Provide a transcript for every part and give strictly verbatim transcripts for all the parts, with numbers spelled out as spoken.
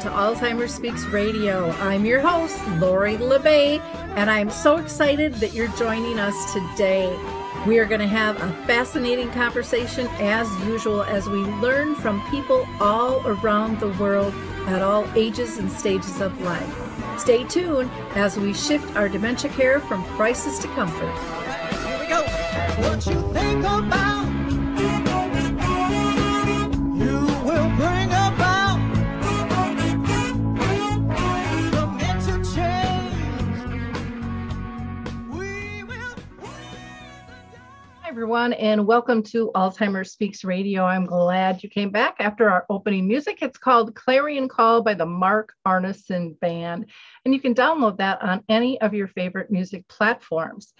to Alzheimer's Speaks Radio. I'm your host, Lori La Bey, and I'm so excited that you're joining us today. We are going to have a fascinating conversation as usual as we learn from people all around the world at all ages and stages of life. Stay tuned as we shift our dementia care from crisis to comfort. All right, here we go. What you think about, you will bring about the mental change. We will win. Hi everyone, and welcome to Alzheimer's Speaks Radio. I'm glad you came back after our opening music. It's called Clarion Call by the Mark Arneson Band, and you can download that on any of your favorite music platforms.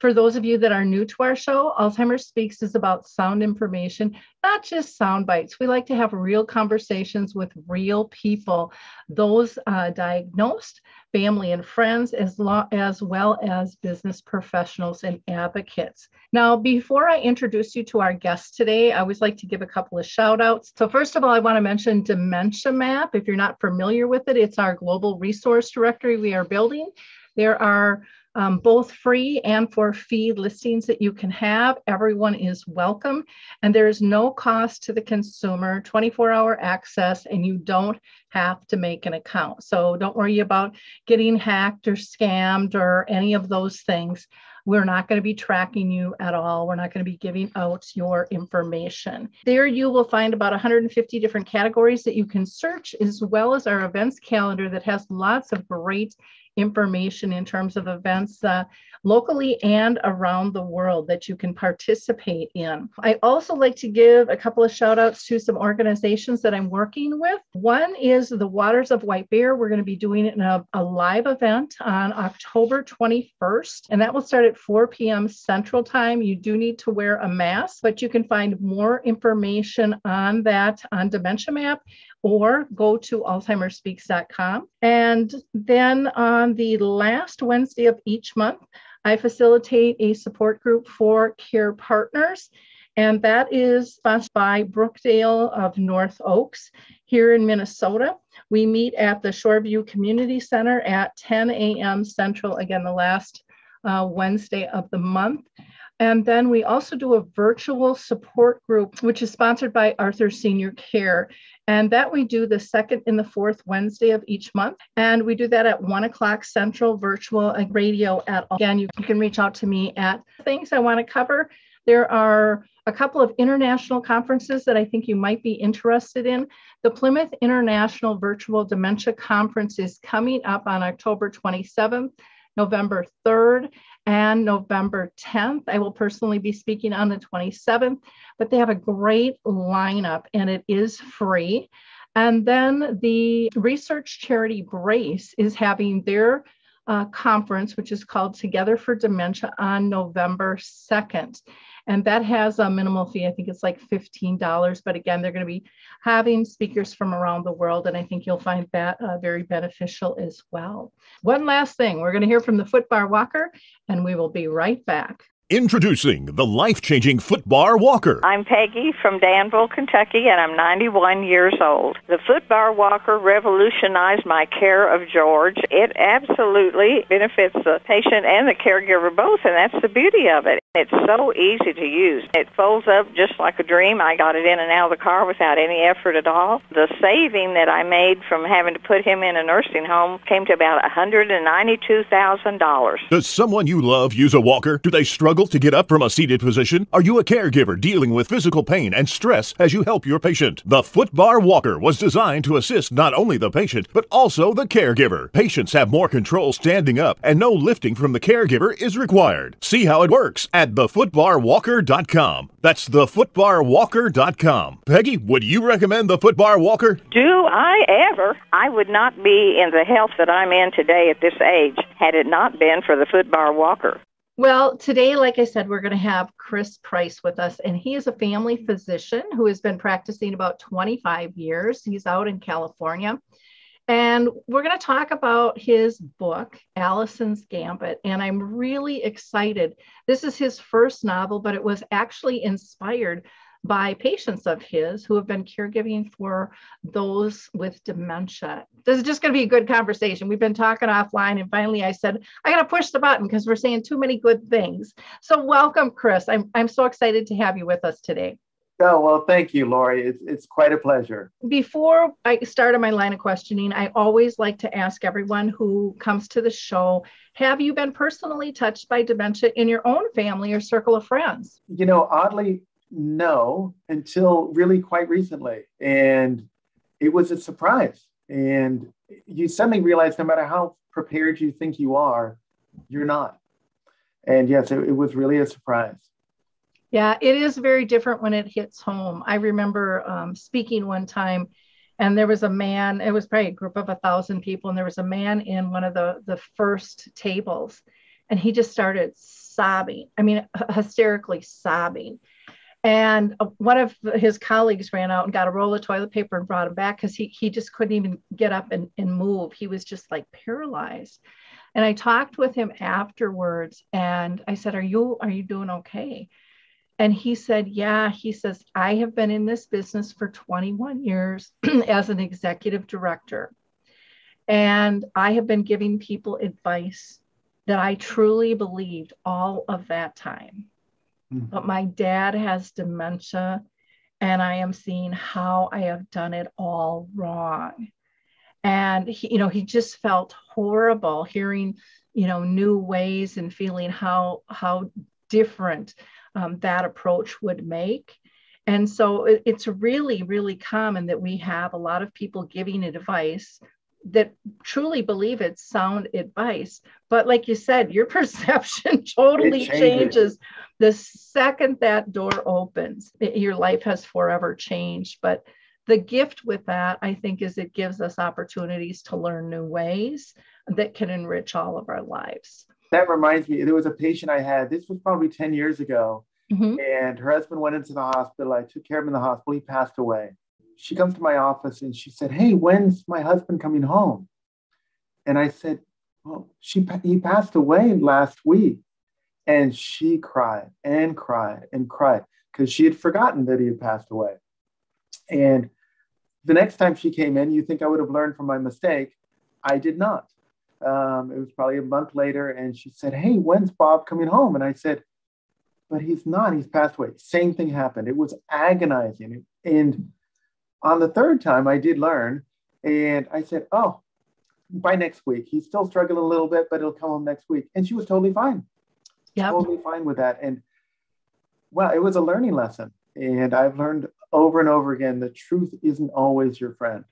For those of you that are new to our show, Alzheimer's Speaks is about sound information, not just sound bites. We like to have real conversations with real people, those uh, diagnosed, family and friends, as, lo- as well as business professionals and advocates. Now, before I introduce you to our guest today, I always like to give a couple of shout outs. So first of all, I want to mention Dementia Map. If you're not familiar with it, it's our global resource directory we are building. There are Um, both free and for fee listings that you can have. Everyone is welcome, and there is no cost to the consumer, twenty-four hour access, and you don't have to make an account. So don't worry about getting hacked or scammed or any of those things. We're not going to be tracking you at all. We're not going to be giving out your information. There you will find about one hundred fifty different categories that you can search, as well as our events calendar that has lots of great information in terms of events uh, locally and around the world that you can participate in. I also like to give a couple of shout outs to some organizations that I'm working with. One is the Waters of White Bear. We're going to be doing it in a, a live event on October twenty-first, and that will start at four p.m. Central Time. You do need to wear a mask, but you can find more information on that on Dementia Map, or go to Alzheimer Speaks dot com. And then on the last Wednesday of each month, I facilitate a support group for care partners, and that is sponsored by Brookdale of North Oaks here in Minnesota. We meet at the Shoreview Community Center at ten a.m. Central, again, the last uh, Wednesday of the month. And then we also do a virtual support group, which is sponsored by Arthur Senior Care. And that we do the second and the fourth Wednesday of each month. And we do that at one o'clock Central, virtual radio at all. Again, you can reach out to me at things I want to cover. There are a couple of international conferences that I think you might be interested in. The Plymouth International Virtual Dementia Conference is coming up on October twenty-seventh. November third and November tenth. I will personally be speaking on the twenty-seventh, but they have a great lineup and it is free. And then the research charity Grace is having their uh, conference, which is called Together for Dementia, on November second. And that has a minimal fee. I think it's like fifteen dollars. But again, they're going to be having speakers from around the world. And I think you'll find that uh, very beneficial as well. One last thing, we're going to hear from the Footbar Walker, and we will be right back. Introducing the life-changing Footbar Walker. I'm Peggy from Danville, Kentucky, and I'm ninety-one years old. The Footbar Walker revolutionized my care of George. It absolutely benefits the patient and the caregiver both, and that's the beauty of it. It's so easy to use. It folds up just like a dream. I got it in and out of the car without any effort at all. The saving that I made from having to put him in a nursing home came to about one hundred ninety-two thousand dollars. Does someone you love use a walker? Do they struggle to get up from a seated position? Are you a caregiver dealing with physical pain and stress as you help your patient? The Footbar Walker was designed to assist not only the patient, but also the caregiver. Patients have more control standing up, and no lifting from the caregiver is required. See how it works at the footbar walker dot com. That's the footbar walker dot com. Peggy, would you recommend the Footbar Walker? Do I ever? I would not be in the health that I'm in today at this age had it not been for the Footbar Walker. Well, today, like I said, we're going to have Chris Price with us, and he is a family physician who has been practicing about twenty-five years. He's out in California, and we're going to talk about his book, Allison's Gambit, and I'm really excited. This is his first novel, but it was actually inspired by patients of his who have been caregiving for those with dementia. This is just going to be a good conversation. We've been talking offline, and finally I said, I got to push the button because we're saying too many good things. So welcome, Chris. I'm, I'm so excited to have you with us today. Oh, well, thank you, Lori. It's, it's quite a pleasure. Before I started my line of questioning, I always like to ask everyone who comes to the show, have you been personally touched by dementia in your own family or circle of friends? You know, oddly, no, until really quite recently. And it was a surprise. And you suddenly realize no matter how prepared you think you are, you're not. And yes, it, it was really a surprise. Yeah, it is very different when it hits home. I remember um, speaking one time, and there was a man, it was probably a group of a thousand people, and there was a man in one of the, the first tables, and he just started sobbing. I mean, hysterically sobbing. And one of his colleagues ran out and got a roll of toilet paper and brought him back because he, he just couldn't even get up and, and move. He was just like paralyzed. And I talked with him afterwards, and I said, are you, are you doing okay? And he said, yeah, he says, I have been in this business for twenty-one years as an executive director. And I have been giving people advice that I truly believed all of that time. Mm-hmm. But my dad has dementia, and I am seeing how I have done it all wrong. And, he, you know, he just felt horrible hearing, you know, new ways and feeling how, how different Um, that approach would make. And so it, it's really, really common that we have a lot of people giving advice that truly believe it's sound advice. But like you said, your perception totally changes. changes the second that door opens. It, your life has forever changed. But the gift with that, I think, is it gives us opportunities to learn new ways that can enrich all of our lives. That reminds me, there was a patient I had, this was probably ten years ago, mm-hmm. and her husband went into the hospital. I took care of him in the hospital. He passed away. She comes to my office and she said, hey, when's my husband coming home? And I said, well, she, he passed away last week. And she cried and cried and cried because she had forgotten that he had passed away. And the next time she came in, you think I would have learned from my mistake. I did not. Um, it was probably a month later, and she said, hey, when's Bob coming home? And I said, but he's not, he's passed away. Same thing happened. It was agonizing. And on the third time I did learn, and I said, oh, by next week, he's still struggling a little bit, but he'll come home next week. And she was totally fine. Yep. Totally fine with that. And well, it was a learning lesson. And I've learned over and over again, the truth isn't always your friend.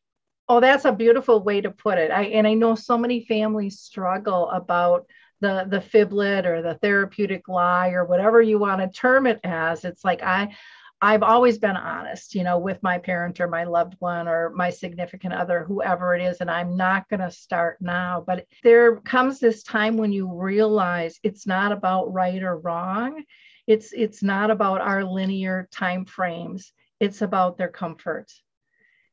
Oh, that's a beautiful way to put it. I, and I know so many families struggle about the, the fiblet or the therapeutic lie or whatever you want to term it as. It's like, I, I've always been honest, you know, with my parent or my loved one or my significant other, whoever it is, and I'm not going to start now. But there comes this time when you realize it's not about right or wrong. It's, it's not about our linear time frames. It's about their comfort.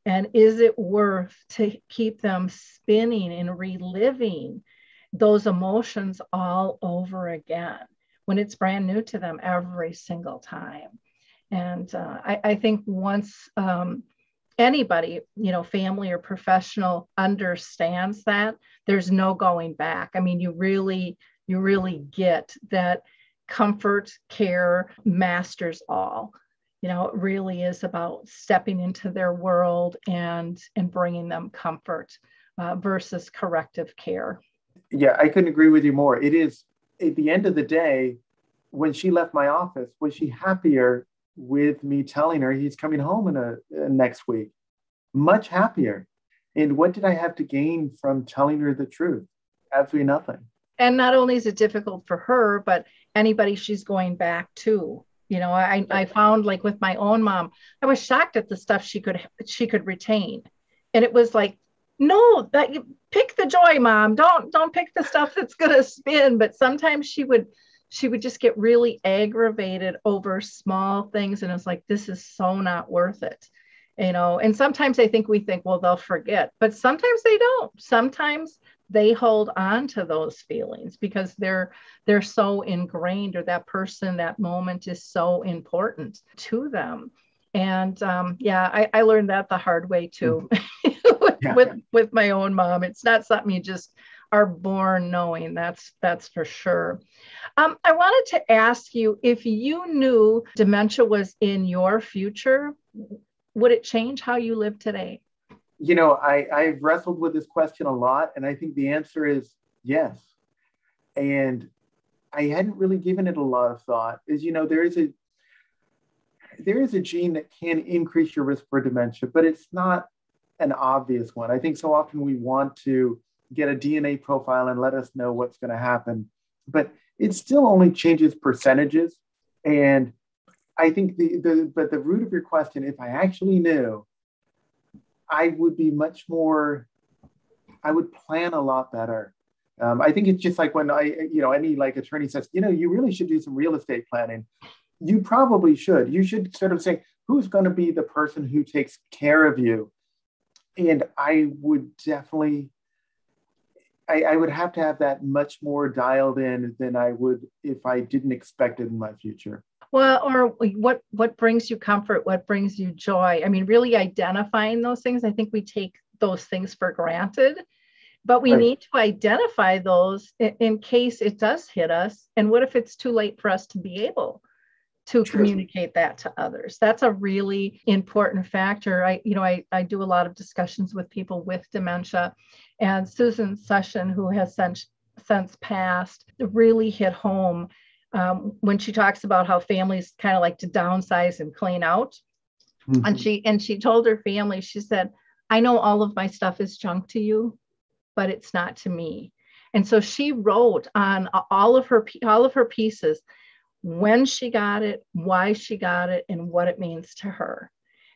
And is it worth to keep them spinning and reliving those emotions all over again when it's brand new to them every single time? And uh, I, I think once um, anybody, you know, family or professional understands that, there's no going back. I mean, you really, you really get that comfort, care masters all. You know, it really is about stepping into their world and and bringing them comfort uh, versus corrective care. Yeah, I couldn't agree with you more. It is, at the end of the day, when she left my office, was she happier with me telling her he's coming home in a, a next week? Much happier. And what did I have to gain from telling her the truth? Absolutely nothing. And not only is it difficult for her, but anybody she's going back to. You know, I, I found like with my own mom, I was shocked at the stuff she could she could retain. And it was like, no, that you pick the joy, mom. Don't don't pick the stuff that's going to spin. But sometimes she would she would just get really aggravated over small things. And it's like, this is so not worth it. You know, and sometimes I think we think, well, they'll forget. But sometimes they don't. Sometimes they hold on to those feelings because they're they're so ingrained, or that person, that moment is so important to them. And um, yeah, I, I learned that the hard way too, with, yeah. with with my own mom. It's not something you just are born knowing. That's that's for sure. Um, I wanted to ask you, if you knew dementia was in your future, would it change how you live today? You know, I, I've wrestled with this question a lot, and I think the answer is yes. And I hadn't really given it a lot of thought. As you know, there is a there is a gene that can increase your risk for dementia, but it's not an obvious one. I think so often we want to get a D N A profile and let us know what's going to happen, but it still only changes percentages. And I think the, the but the root of your question, if I actually knew, I would be much more, I would plan a lot better. Um, I think it's just like when I, you know, any like attorney says, you know, you really should do some real estate planning. You probably should. You should sort of say, who's going to be the person who takes care of you? And I would definitely, I, I would have to have that much more dialed in than I would if I didn't expect it in my future. Well, or what, what brings you comfort? What brings you joy? I mean, really identifying those things. I think we take those things for granted, but we right. need to identify those in, in case it does hit us. And what if it's too late for us to be able to True. communicate that to others? That's a really important factor. I, you know, I, I do a lot of discussions with people with dementia, and Susan Session, who has since, since passed, really hit home um, when she talks about how families kind of like to downsize and clean out. Mm-hmm. And she, and she told her family, she said, I know all of my stuff is junk to you, but it's not to me. And so she wrote on all of her, all of her pieces, when she got it, why she got it, and what it means to her.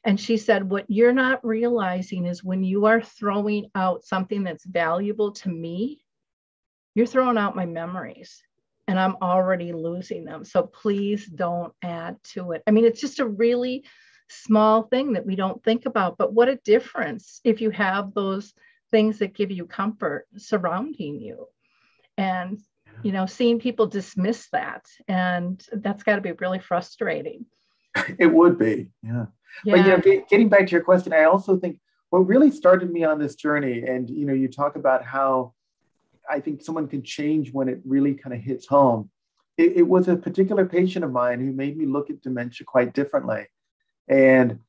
And she said, what you're not realizing is when you are throwing out something that's valuable to me, you're throwing out my memories, and I'm already losing them. So please don't add to it. I mean, it's just a really small thing that we don't think about, but what a difference if you have those things that give you comfort surrounding you. And you know, seeing people dismiss that, and that's got to be really frustrating. It would be, yeah. yeah. But you know, get, getting back to your question, I also think what really started me on this journey, and you know, you talk about how I think someone can change when it really kind of hits home. It, it was a particular patient of mine who made me look at dementia quite differently, and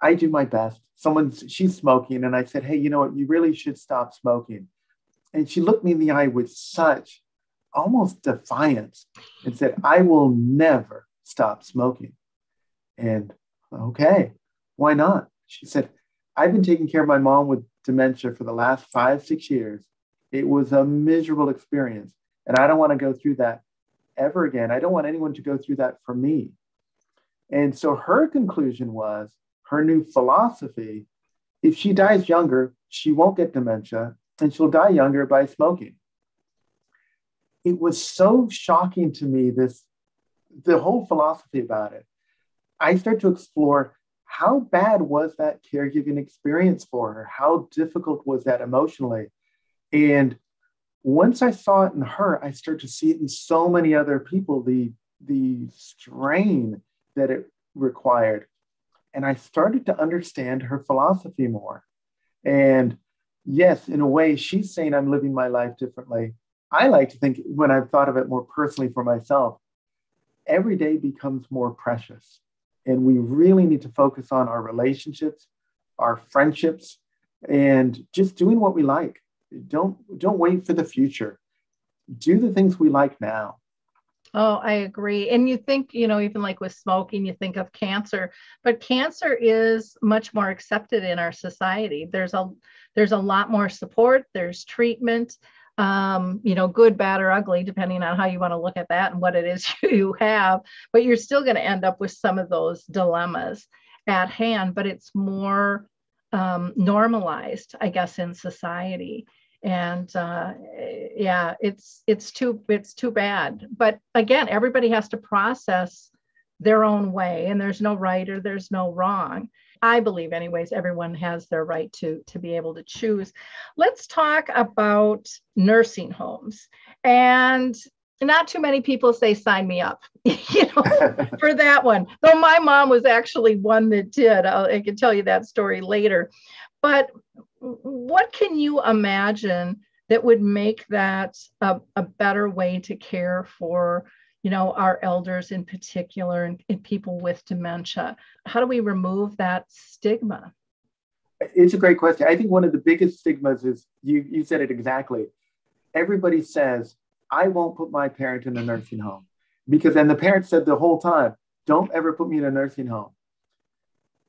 I do my best. Someone's she's smoking, and I said, hey, you know what, you really should stop smoking, and she looked me in the eye with such almost defiance and said, I will never stop smoking. And okay, why not? She said, I've been taking care of my mom with dementia for the last five, six years. It was a miserable experience. And I don't want to go through that ever again. I don't want anyone to go through that for me. And so her conclusion was, her new philosophy, if she dies younger, she won't get dementia, and she'll die younger by smoking. It was so shocking to me, this, the whole philosophy about it. I started to explore, how bad was that caregiving experience for her? How difficult was that emotionally? And once I saw it in her, I started to see it in so many other people, the, the strain that it required. And I started to understand her philosophy more. And yes, in a way, she's saying I'm living my life differently. I like to think, when I've thought of it more personally for myself, every day becomes more precious. And we really need to focus on our relationships, our friendships, and just doing what we like. Don't, don't wait for the future. Do the things we like now. Oh, I agree. And you think, you know, even like with smoking, you think of cancer, but cancer is much more accepted in our society. There's a, there's a lot more support. There's treatment. Um, you know, good, bad, or ugly, depending on how you want to look at that and what it is you have, but you're still going to end up with some of those dilemmas at hand, but it's more um, normalized, I guess, in society. And uh, yeah, it's, it's too, it's too bad. But again, everybody has to process their own way, and there's no right or there's no wrong. I believe anyways, everyone has their right to, to be able to choose. Let's talk about nursing homes. And not too many people say, sign me up, you know, for that one. Though my mom was actually one that did. I'll, I can tell you that story later. But what can you imagine that would make that a, a better way to care for, you know, our elders in particular, and, and people with dementia? How do we remove that stigma? It's a great question. I think one of the biggest stigmas is, you, you said it exactly. Everybody says, I won't put my parent in a nursing home, because then the parent said the whole time, don't ever put me in a nursing home.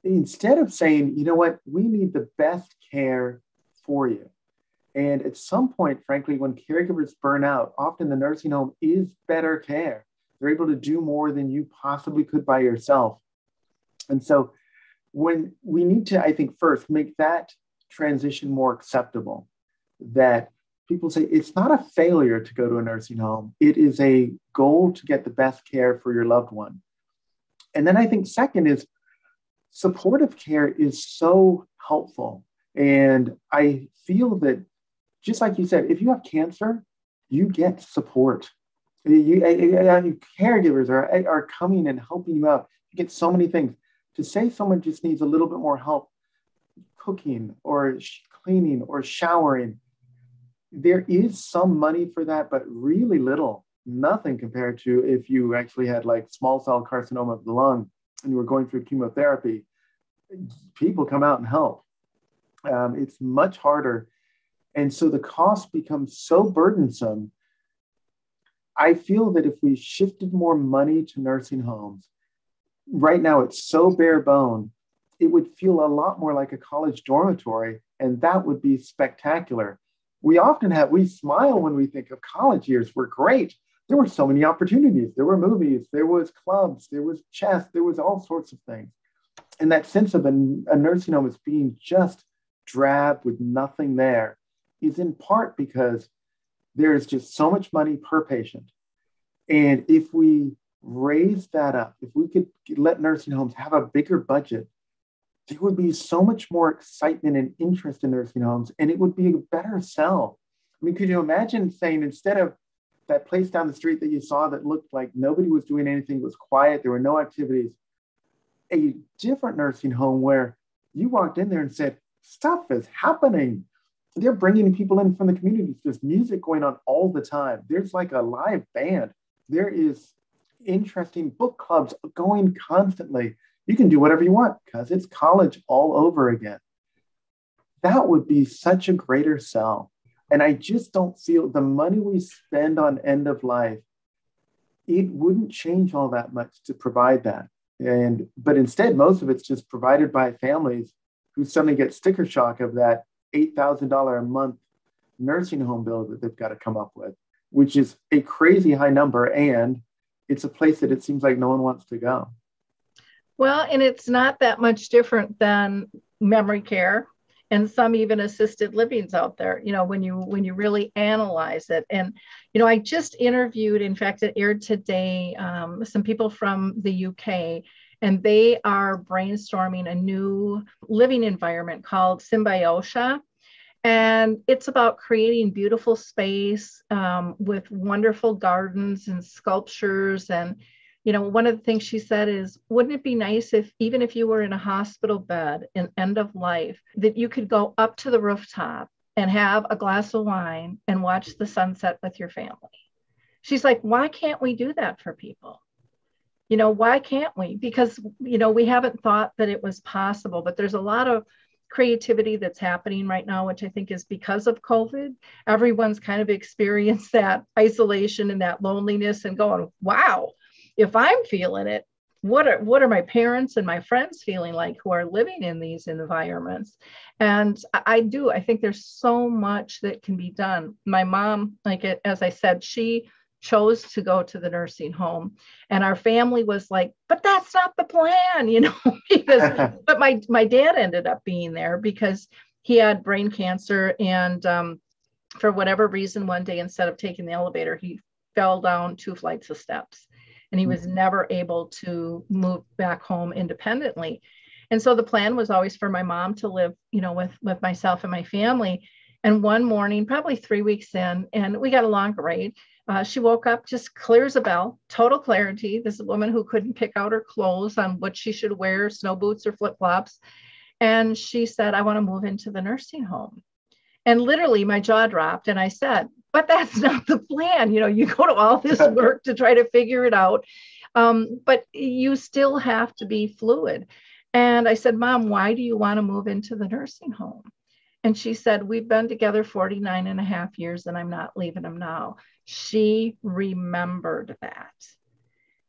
Instead of saying, you know what, we need the best care for you. And at some point, frankly, when caregivers burn out, often the nursing home is better care. They're able to do more than you possibly could by yourself. And so when we need to, I think, first make that transition more acceptable, that people say it's not a failure to go to a nursing home. It is a goal to get the best care for your loved one. And then I think second is, supportive care is so helpful. And I feel that, just like you said, if you have cancer, you get support. You, caregivers are, are coming and helping you out. You get so many things. To say someone just needs a little bit more help, cooking or cleaning or showering, there is some money for that, but really little, nothing compared to if you actually had like small cell carcinoma of the lung and you were going through chemotherapy. People come out and help. Um, it's much harder. And so the cost becomes so burdensome. I feel that if we shifted more money to nursing homes, right now it's so bare bone, it would feel a lot more like a college dormitory, and that would be spectacular. We often have, we smile when we think of college years were great. There were so many opportunities. There were movies, there was clubs, there was chess, there was all sorts of things. And that sense of a, a nursing home as being just drab with nothing there is in part because there's just so much money per patient. And if we raise that up, if we could let nursing homes have a bigger budget, there would be so much more excitement and interest in nursing homes, and it would be a better sell. I mean, could you imagine saying, instead of that place down the street that you saw that looked like nobody was doing anything, it was quiet, there were no activities, a different nursing home where you walked in there and said, stuff is happening. They're bringing people in from the community. There's music going on all the time. There's like a live band. There is interesting book clubs going constantly. You can do whatever you want because it's college all over again. That would be such a greater sell. And I just don't feel the money we spend on end of life, it wouldn't change all that much to provide that. And, but instead, most of it's just provided by families who suddenly get sticker shock of that eight thousand dollars a month nursing home bill that they've got to come up with, which is a crazy high number. And it's a place that it seems like no one wants to go. Well, and it's not that much different than memory care and some even assisted livings out there, you know, when you when you really analyze it. And, you know, I just interviewed, in fact, it aired today, um, some people from the U K, and they are brainstorming a new living environment called Symbiosia. And it's about creating beautiful space um, with wonderful gardens and sculptures. And, you know, one of the things she said is, wouldn't it be nice if, even if you were in a hospital bed in end of life, that you could go up to the rooftop and have a glass of wine and watch the sunset with your family? She's like, why can't we do that for people? You know, why can't we? Because, you know, we haven't thought that it was possible, but there's a lot of creativity that's happening right now, which I think is because of COVID. Everyone's kind of experienced that isolation and that loneliness and going, wow, if I'm feeling it, what are, what are my parents and my friends feeling like who are living in these environments? And I do, I think there's so much that can be done. My mom, like as I said, she chose to go to the nursing home, and our family was like, but that's not the plan, you know, because, but my, my dad ended up being there because he had brain cancer. And um, for whatever reason, one day, instead of taking the elevator, he fell down two flights of steps, and he was never able to move back home independently. And so the plan was always for my mom to live, you know, with, with myself and my family. And one morning, probably three weeks in, and we got along great. Uh, she woke up just clear as a bell, total clarity. This is a woman who couldn't pick out her clothes on what she should wear, snow boots or flip-flops. And she said, I want to move into the nursing home. And literally my jaw dropped and I said, but that's not the plan. You know, you go to all this work to try to figure it out, um, but you still have to be fluid. And I said, Mom, why do you want to move into the nursing home? And she said, we've been together forty-nine and a half years and I'm not leaving him now. She remembered that.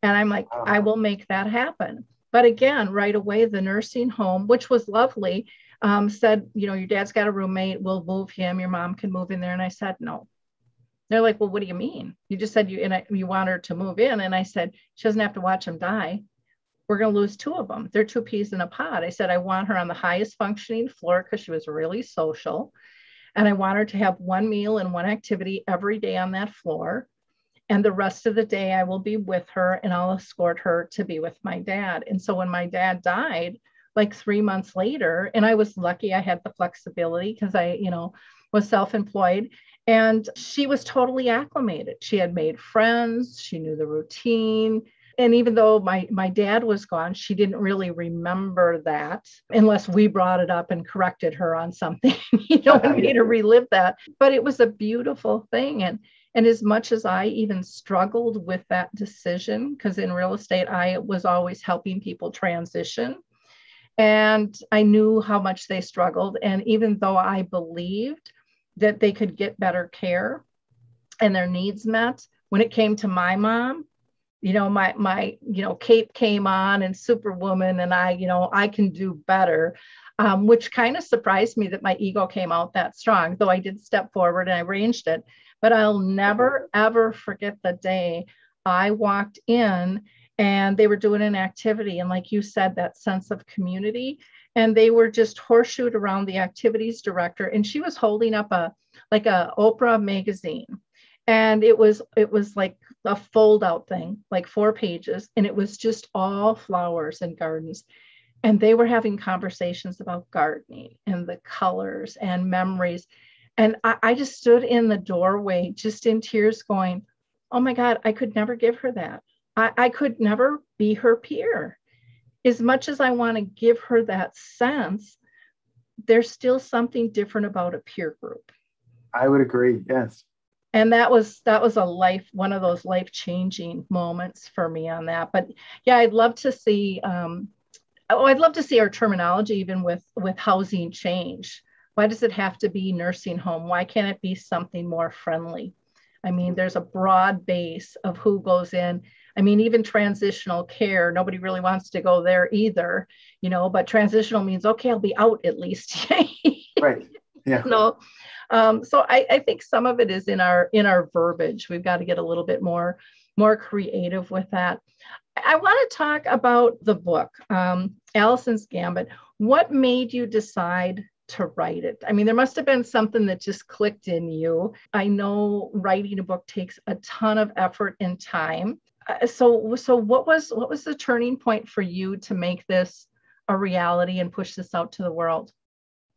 And I'm like, wow. I will make that happen. But again, right away, the nursing home, which was lovely, um, said, you know, your dad's got a roommate, we'll move him, your mom can move in there. And I said, no. They're like, well, what do you mean? You just said you and I, you want her to move in. And I said, she doesn't have to watch him die. We're going to lose two of them. They're two peas in a pod. I said, I want her on the highest functioning floor because she was really social. And I want her to have one meal and one activity every day on that floor. And the rest of the day I will be with her and I'll escort her to be with my dad. And so when my dad died, like three months later, and I was lucky I had the flexibility because I, you know, was self-employed, and she was totally acclimated. She had made friends, she knew the routine. And even though my, my dad was gone, she didn't really remember that unless we brought it up and corrected her on something, you know, and made her relive that. But it was a beautiful thing. And And as much as I even struggled with that decision, because in real estate, I was always helping people transition. And I knew how much they struggled. And even though I believed that they could get better care and their needs met, when it came to my mom, you know, my, my, you know, cape came on and Superwoman and I, you know, I can do better, um, which kind of surprised me that my ego came out that strong, though I did step forward and I ranged it. But I'll never, ever forget the day I walked in and they were doing an activity. And like you said, that sense of community. And they were just horseshoed around the activities director. And she was holding up a like a Oprah magazine. And it was it was like a fold out thing, like four pages. And it was just all flowers and gardens. And they were having conversations about gardening and the colors and memories. And I, I just stood in the doorway, just in tears going, oh my God, I could never give her that. I, I could never be her peer. As much as I want to give her that sense, there's still something different about a peer group. I would agree. Yes. And that was, that was a life, one of those life-changing moments for me on that. But yeah, I'd love to see, um, oh, I'd love to see our terminology even with, with housing change. Why does it have to be nursing home? Why can't it be something more friendly? I mean, there's a broad base of who goes in. I mean, even transitional care, nobody really wants to go there either, you know, but transitional means, okay, I'll be out at least. Right. Yeah. No. Um, so I, I think some of it is in our, in our verbiage. We've got to get a little bit more, more creative with that. I want to talk about the book, um, Allison's Gambit. What made you decide to write it? I mean, there must have been something that just clicked in you. I know writing a book takes a ton of effort and time. Uh, so, so what was what was the turning point for you to make this a reality and push this out to the world?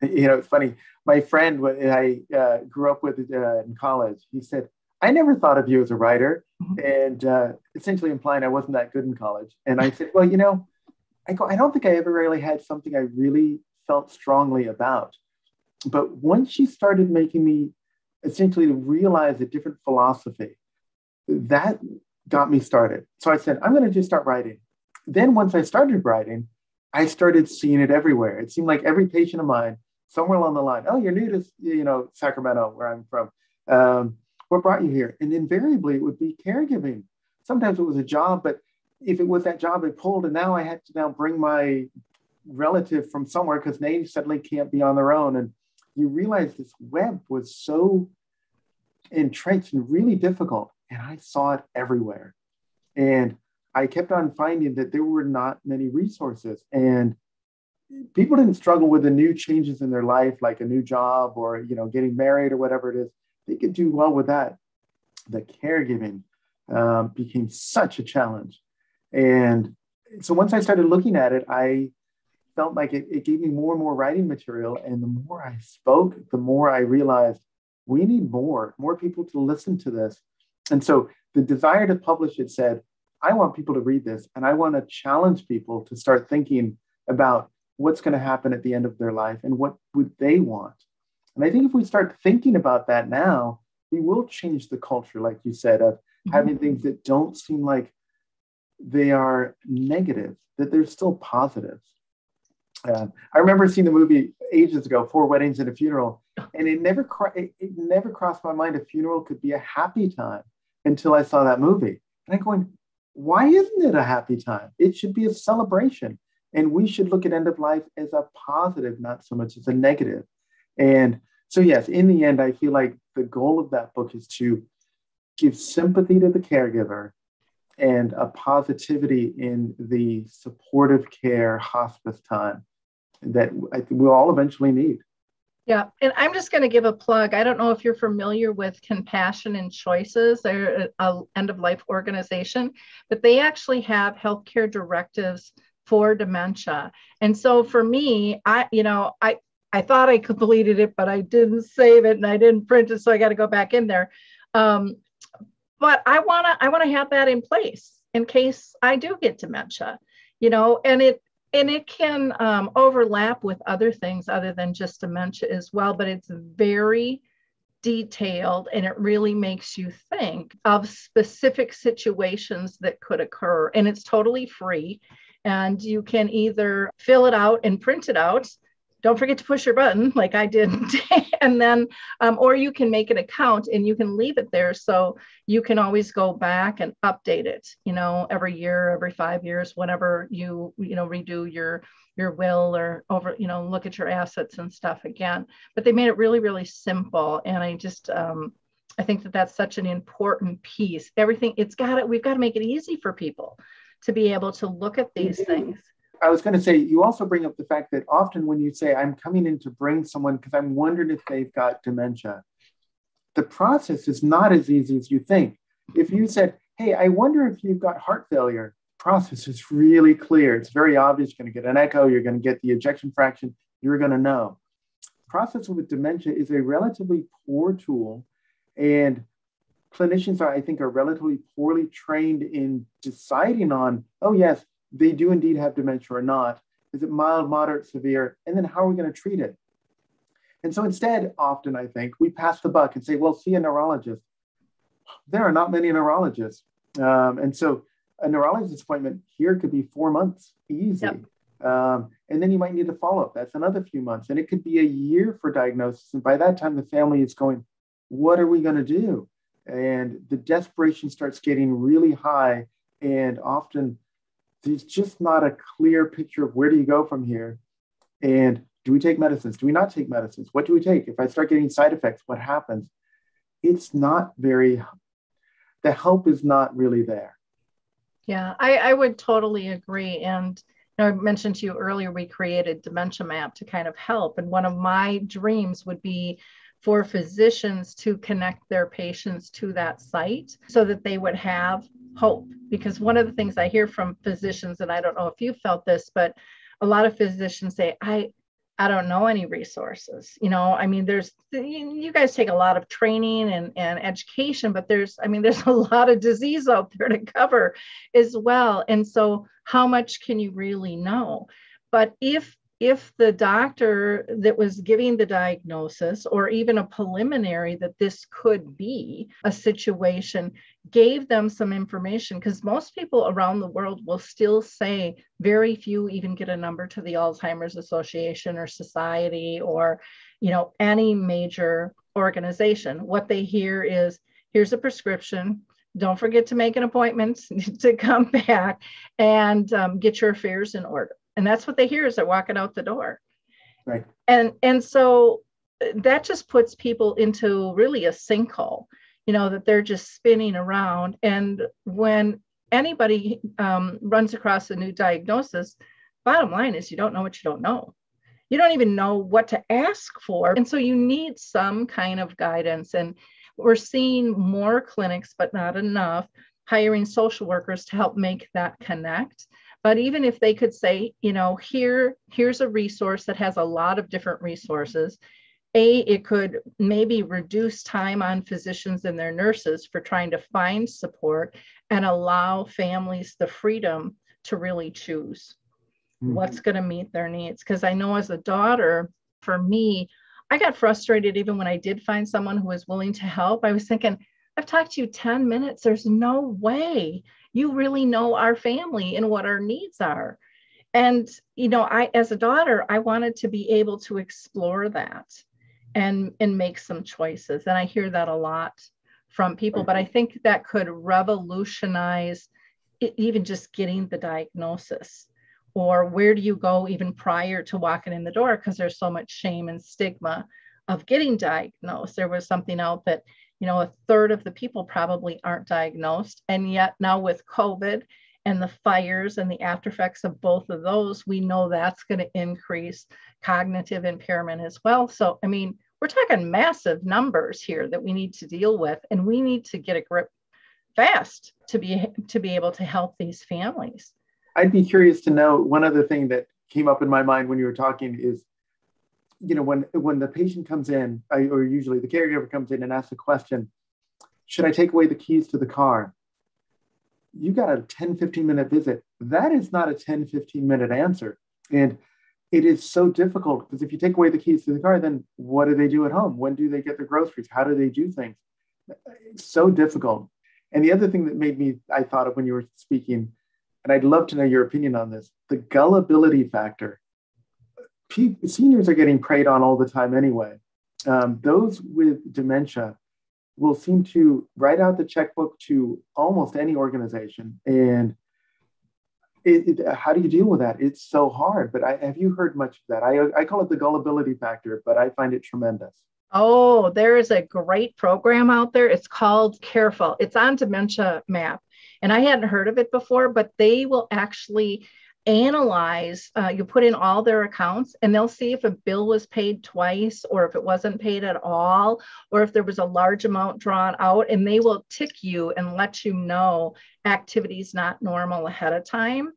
You know, it's funny. My friend, when I uh, grew up with uh, in college, he said, "I never thought of you as a writer," mm-hmm. and uh, essentially implying I wasn't that good in college. And I said, "Well, you know, I go, I don't think I ever really had something I really." felt strongly about. But once she started making me essentially realize a different philosophy, that got me started. So I said, I'm going to just start writing. Then once I started writing, I started seeing it everywhere. It seemed like every patient of mine, somewhere along the line, oh, you're new to, you know, Sacramento, where I'm from. Um, what brought you here? And invariably, it would be caregiving. Sometimes it was a job, but if it was that job, I pulled, and now I had to now bring my relative from somewhere because they suddenly can't be on their own. And you realize this web was so entrenched and really difficult. And I saw it everywhere. And I kept on finding that there were not many resources. And people didn't struggle with the new changes in their life, like a new job or, you know, getting married or whatever it is. They could do well with that. The caregiving um, became such a challenge. And so once I started looking at it, I felt like it, it gave me more and more writing material. And the more I spoke, the more I realized we need more, more people to listen to this. And so the desire to publish it said, I want people to read this, and I want to challenge people to start thinking about what's going to happen at the end of their life and what would they want. And I think if we start thinking about that now, we will change the culture, like you said, of mm-hmm. having things that don't seem like they are negative, that they're still positive. Uh, I remember seeing the movie ages ago, Four Weddings and a Funeral, and it never cro- it, it never crossed my mind a funeral could be a happy time until I saw that movie. And I'm going, why isn't it a happy time? It should be a celebration. And we should look at end of life as a positive, not so much as a negative. And so, yes, in the end, I feel like the goal of that book is to give sympathy to the caregiver and a positivity in the supportive care hospice time that I think we'll all eventually need. Yeah. And I'm just going to give a plug. I don't know if you're familiar with Compassion and Choices. They're an end-of-life organization, but they actually have healthcare directives for dementia. And so for me, I, you know, I, I thought I completed it, but I didn't save it and I didn't print it. So I got to go back in there. Um, but I want to, I want to have that in place in case I do get dementia, you know, and it, and it can um, overlap with other things other than just dementia as well, but it's very detailed and it really makes you think of specific situations that could occur, and it's totally free. And you can either fill it out and print it out. Don't forget to push your button like I did. And then, um, or you can make an account and you can leave it there. So you can always go back and update it, you know, every year, every five years, whenever you, you know, redo your, your will or over, you know, look at your assets and stuff again. But they made it really, really simple. And I just, um, I think that that's such an important piece. Everything, it's got it, we've got to make it easy for people to be able to look at these things. I was going to say, you also bring up the fact that often when you say, I'm coming in to bring someone because I'm wondering if they've got dementia, the process is not as easy as you think. If you said, hey, I wonder if you've got heart failure, process is really clear. It's very obvious. You're going to get an echo. You're going to get the ejection fraction. You're going to know. Process with dementia is a relatively poor tool. And clinicians, are, I think, are relatively poorly trained in deciding on, oh, yes, they do indeed have dementia or not. Is it mild, moderate, severe? And then how are we going to treat it? And so instead, often I think we pass the buck and say, well, see a neurologist. There are not many neurologists. Um, and so a neurologist appointment here could be four months, easy. Yep. Um, and then you might need a follow-up. That's another few months. And it could be a year for diagnosis. And by that time, the family is going, what are we going to do? And the desperation starts getting really high, and often there's just not a clear picture of where do you go from here? And do we take medicines? Do we not take medicines? What do we take? If I start getting side effects, what happens? It's not very, the help is not really there. Yeah, I, I would totally agree. And you know, I mentioned to you earlier, we created Dementia Map to kind of help. And one of my dreams would be for physicians to connect their patients to that site so that they would have hope. Because one of the things I hear from physicians, and I don't know if you felt this, but a lot of physicians say, I I don't know any resources. You know, I mean, there's, you guys take a lot of training and, and education, but there's, I mean, there's a lot of disease out there to cover as well. And so how much can you really know? But if If the doctor that was giving the diagnosis, or even a preliminary that this could be a situation, gave them some information, because most people around the world will still say very few even get a number to the Alzheimer's Association or society or, you know, any major organization. What they hear is, here's a prescription. Don't forget to make an appointment to come back and um, get your affairs in order. And that's what they hear as they're walking out the door. Right. And and so that just puts people into really a sinkhole, you know, that they're just spinning around. And when anybody um, runs across a new diagnosis, bottom line is you don't know what you don't know. You don't even know what to ask for. And so you need some kind of guidance. And we're seeing more clinics, but not enough, hiring social workers to help make that connect. But even if they could say, you know, here, here's a resource that has a lot of different resources. A, it could maybe reduce time on physicians and their nurses for trying to find support and allow families the freedom to really choose mm-hmm. what's going to meet their needs. Because I know as a daughter, for me, I got frustrated even when I did find someone who was willing to help. I was thinking, I've talked to you ten minutes. There's no way you really know our family and what our needs are. And, you know, I, as a daughter, I wanted to be able to explore that and, and make some choices. And I hear that a lot from people, but I think that could revolutionize it, even just getting the diagnosis, or where do you go even prior to walking in the door? Because there's so much shame and stigma of getting diagnosed. There was something out that, you know, a third of the people probably aren't diagnosed. And yet now with COVID and the fires and the after effects of both of those, we know that's going to increase cognitive impairment as well. So, I mean, we're talking massive numbers here that we need to deal with, and we need to get a grip fast to be to be able to help these families. I'd be curious to know, one other thing that came up in my mind when you were talking is, you know, when when the patient comes in, I, or usually the caregiver comes in and asks a question, should I take away the keys to the car? You got a ten, fifteen minute visit. That is not a ten, fifteen minute answer. And it is so difficult, because if you take away the keys to the car, then what do they do at home? When do they get their groceries? How do they do things? It's so difficult. And the other thing that made me, I thought of when you were speaking, and I'd love to know your opinion on this, the gullibility factor. People, seniors are getting preyed on all the time anyway. Um, those with dementia will seem to write out the checkbook to almost any organization. And it, it, how do you deal with that? It's so hard, but I, have you heard much of that? I, I call it the gullibility factor, but I find it tremendous. Oh, there is a great program out there. It's called Careful. It's on Dementia Map. And I hadn't heard of it before, but they will actually analyze, uh, you put in all their accounts, and they'll see if a bill was paid twice, or if it wasn't paid at all, or if there was a large amount drawn out, and they will tick you and let you know activities not normal ahead of time.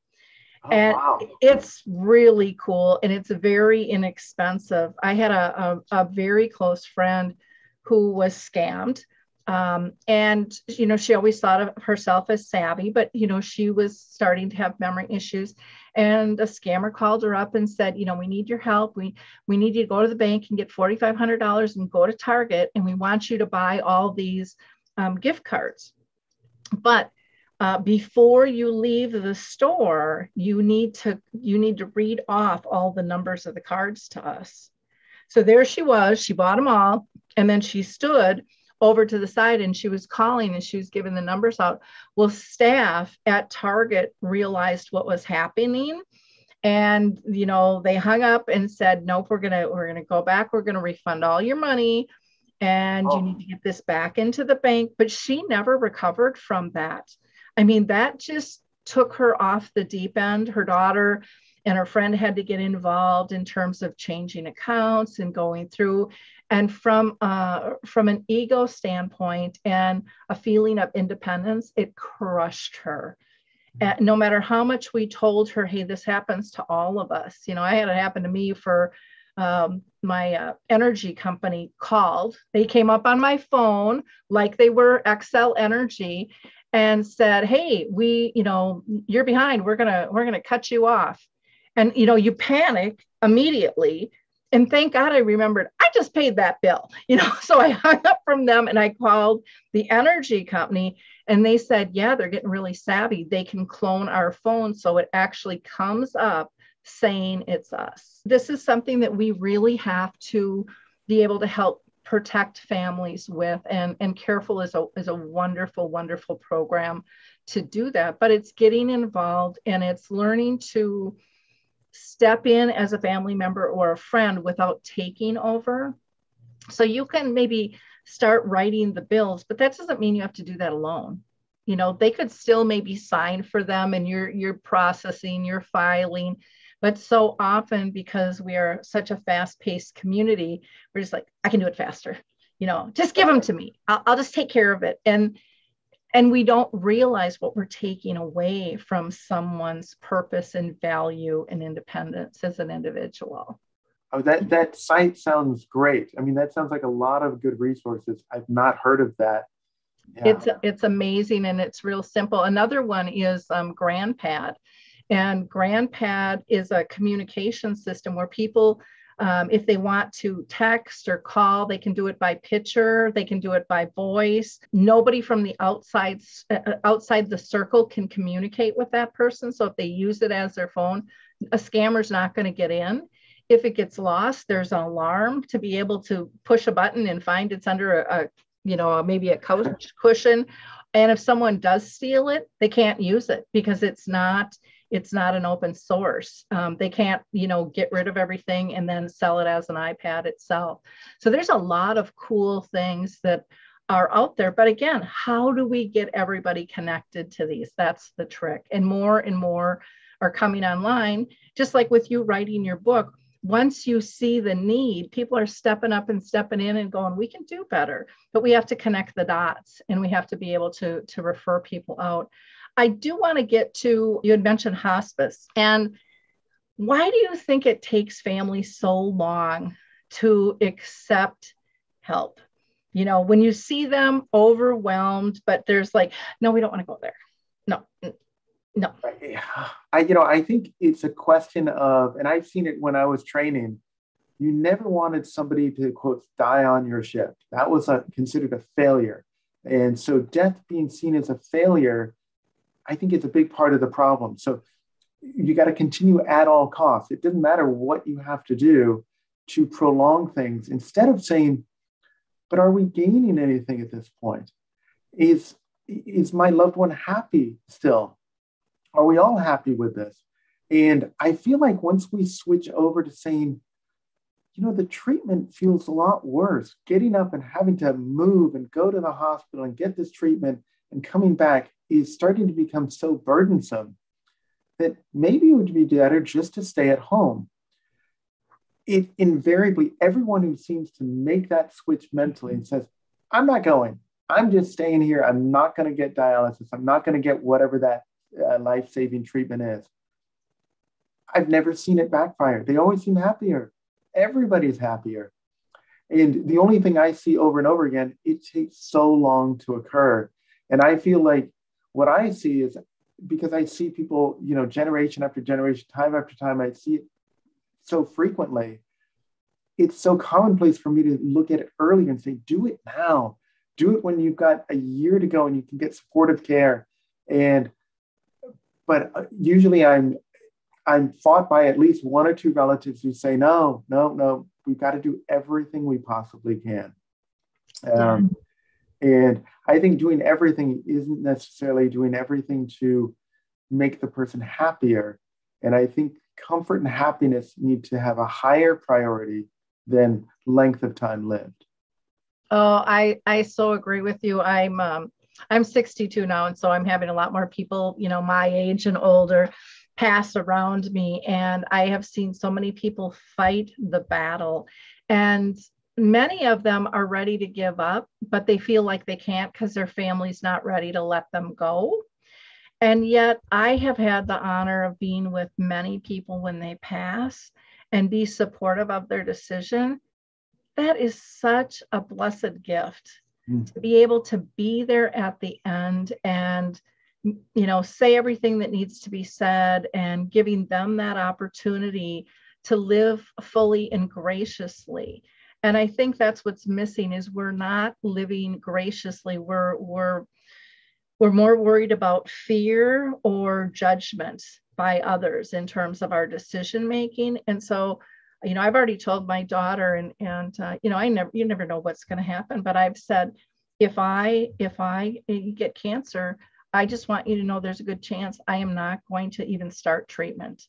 Oh, and wow. It's really cool, and it's very inexpensive. I had a, a, a very close friend who was scammed. Um, and, you know, she always thought of herself as savvy, but, you know, she was starting to have memory issues, and a scammer called her up and said, you know, we need your help. We, we need you to go to the bank and get four thousand five hundred dollars and go to Target. And we want you to buy all these um, gift cards. But uh, before you leave the store, you need to, you need to read off all the numbers of the cards to us. So there she was, she bought them all. And then she stood over to the side, and she was calling, and she was giving the numbers out. Well, staff at Target realized what was happening, and, you know, they hung up and said, nope, we're gonna we're gonna go back, we're gonna refund all your money, and oh. you need to get this back into the bank. But she never recovered from that. I mean, that just took her off the deep end. Her daughter and her friend had to get involved in terms of changing accounts and going through. And from uh, from an ego standpoint and a feeling of independence, it crushed her. And no matter how much we told her, hey, this happens to all of us. You know, I had it happen to me for um, my uh, energy company called. They came up on my phone like they were Xcel Energy and said, hey, we, you know, you're behind. We're gonna we're gonna cut you off. And, you know, you panic immediately. And thank God I remembered, I just paid that bill, you know, so I hung up from them and I called the energy company, and they said, yeah, they're getting really savvy. They can clone our phone. So it actually comes up saying it's us. This is something that we really have to be able to help protect families with. And, and Careful is a, is a wonderful, wonderful program to do that. But it's getting involved, and it's learning to step in as a family member or a friend without taking over. So you can maybe start writing the bills, but that doesn't mean you have to do that alone. You know, they could still maybe sign for them, and you're you're processing, you're filing. But so often, because we are such a fast-paced community, we're just like, I can do it faster. You know, just give them to me. I'll, I'll just take care of it. And And we don't realize what we're taking away from someone's purpose and value and independence as an individual. Oh, that, that site sounds great. I mean, that sounds like a lot of good resources. I've not heard of that. Yeah. It's, it's amazing, and it's real simple. Another one is um, GrandPad. And GrandPad is a communication system where people, um, if they want to text or call, they can do it by picture. They can do it by voice. Nobody from the outside, uh, outside the circle can communicate with that person. So if they use it as their phone, a scammer's not going to get in. If it gets lost, there's an alarm to be able to push a button and find it's under a, a you know, maybe a couch cushion. And if someone does steal it, they can't use it because it's not, it's not an open source. Um, they can't, you know, get rid of everything and then sell it as an iPad itself. So there's a lot of cool things that are out there. But again, how do we get everybody connected to these? That's the trick. And more and more are coming online, just like with you writing your book. Once you see the need, people are stepping up and stepping in and going, we can do better, but we have to connect the dots and we have to be able to, to refer people out. I do want to get to, you had mentioned hospice, and why do you think it takes families so long to accept help? You know, when you see them overwhelmed, but there's like, no, we don't want to go there. No. No. I, you know, I think it's a question of, and I've seen it when I was training, you never wanted somebody to, quote, die on your shift. That was a, considered a failure. And so death being seen as a failure, I think it's a big part of the problem. So you got to continue at all costs. It doesn't matter what you have to do to prolong things. Instead of saying, but are we gaining anything at this point? Is, is my loved one happy still? Are we all happy with this? And I feel like once we switch over to saying, you know, the treatment feels a lot worse, getting up and having to move and go to the hospital and get this treatment and coming back is starting to become so burdensome that maybe it would be better just to stay at home. It invariably, everyone who seems to make that switch mentally and says, I'm not going, I'm just staying here. I'm not going to get dialysis. I'm not going to get whatever that Uh, life-saving treatment is. I've never seen it backfire. They always seem happier. Everybody's happier. And the only thing I see over and over again, it takes so long to occur. And I feel like what I see is, because I see people, you know, generation after generation, time after time, I see it so frequently. It's so commonplace for me to look at it early and say, do it now. Do it when you've got a year to go and you can get supportive care. And But usually I'm I'm fought by at least one or two relatives who say, no, no, no, we've got to do everything we possibly can. Um, and I think doing everything isn't necessarily doing everything to make the person happier. And I think comfort and happiness need to have a higher priority than length of time lived. Oh, I, I so agree with you. I'm um... I'm sixty-two now, and so I'm having a lot more people, you know, my age and older pass around me. And I have seen so many people fight the battle. And many of them are ready to give up, but they feel like they can't because their family's not ready to let them go. And yet I have had the honor of being with many people when they pass and be supportive of their decision. That is such a blessed gift. To be able to be there at the end and, you know, say everything that needs to be said and giving them that opportunity to live fully and graciously. And I think that's what's missing is we're not living graciously. We're, we're, we're more worried about fear or judgment by others in terms of our decision making. And so you know, I've already told my daughter and, and uh, you know, I never, you never know what's going to happen, but I've said, if I, if I get cancer, I just want you to know there's a good chance I am not going to even start treatment.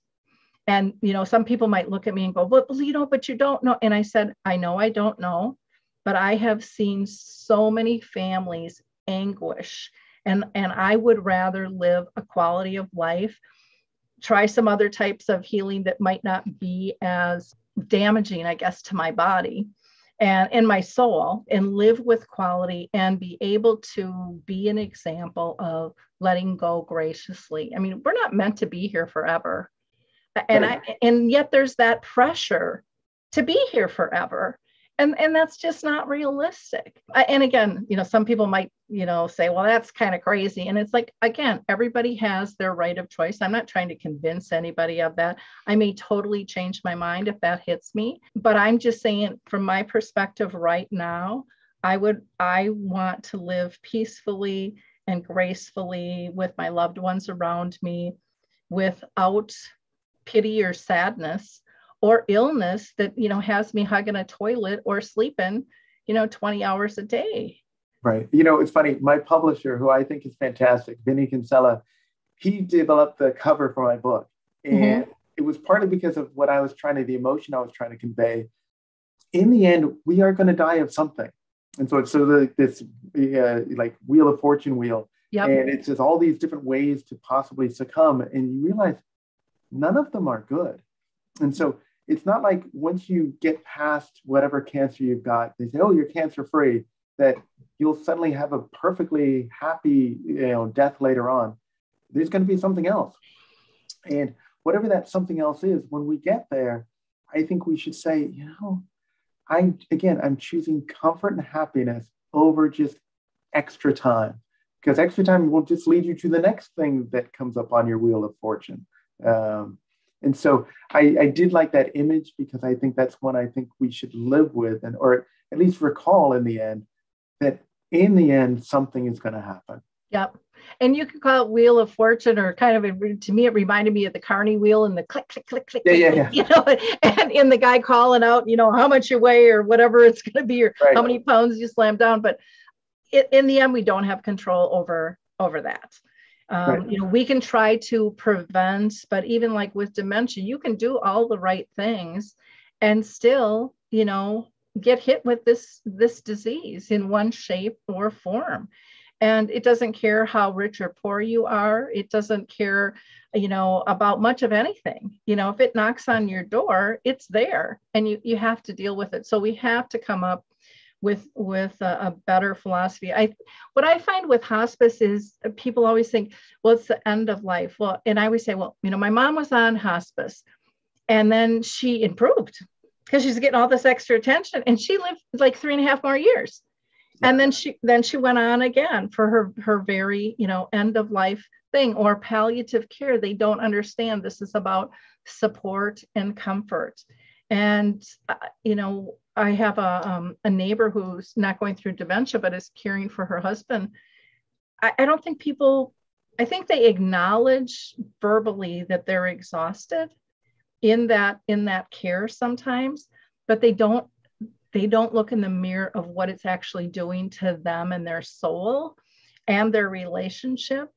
And, you know, some people might look at me and go, well, you know, but you don't know. And I said, I know, I don't know, but I have seen so many families anguish and, and I would rather live a quality of life, try some other types of healing that might not be as damaging, I guess, to my body and in my soul, and live with quality and be able to be an example of letting go graciously. I mean, we're not meant to be here forever. And I, and yet there's that pressure to be here forever. And, and that's just not realistic. I, and again, you know, some people might, you know, say, well, that's kind of crazy. And it's like, again, everybody has their right of choice. I'm not trying to convince anybody of that. I may totally change my mind if that hits me, but I'm just saying from my perspective right now, I would, I want to live peacefully and gracefully with my loved ones around me without pity or sadness or illness that, you know, has me hugging a toilet or sleeping, you know, twenty hours a day. Right. You know, it's funny. My publisher, who I think is fantastic, Vinny Kinsella, he developed the cover for my book. And mm-hmm. it was partly because of what I was trying to, the emotion I was trying to convey. In the end, we are going to die of something. And so it's sort of this uh, like wheel of fortune wheel. Yep. And it's just all these different ways to possibly succumb. And you realize none of them are good. And so it's not like once you get past whatever cancer you've got, they say, oh, you're cancer free, that you'll suddenly have a perfectly happy, you know, death later on. There's going to be something else. And whatever that something else is, when we get there, I think we should say, you know, I'm, again, I'm choosing comfort and happiness over just extra time, because extra time will just lead you to the next thing that comes up on your wheel of fortune. Um, And so I, I did like that image, because I think that's one I think we should live with, and or at least recall in the end, that in the end, something is going to happen. Yep. And you could call it wheel of fortune, or kind of, it, to me, it reminded me of the Carney wheel and the click, click, click, click, yeah, yeah, yeah. you know, and, and the guy calling out, you know, how much you weigh or whatever it's going to be, or right. how many pounds you slam down. But it, in the end, we don't have control over over that. Um, right. You know, we can try to prevent, but even like with dementia, you can do all the right things and still, you know, get hit with this, this disease in one shape or form. And it doesn't care how rich or poor you are. It doesn't care, you know, about much of anything. You know, if it knocks on your door, it's there, and you, you have to deal with it. So we have to come up with with a, a better philosophy. I what I find with hospice is people always think, well, it's the end of life. Well, and I always say, well, you know, my mom was on hospice, and then she improved because she's getting all this extra attention, and she lived like three and a half more years, yeah. and then she then she went on again for her her very, you know, end of life thing, or palliative care. They don't understand this is about support and comfort. And uh, you know, I have a, um, a neighbor who's not going through dementia, but is caring for her husband. I, I don't think people, I think they acknowledge verbally that they're exhausted in that, in that care sometimes, but they don't, they don't look in the mirror of what it's actually doing to them and their soul and their relationship.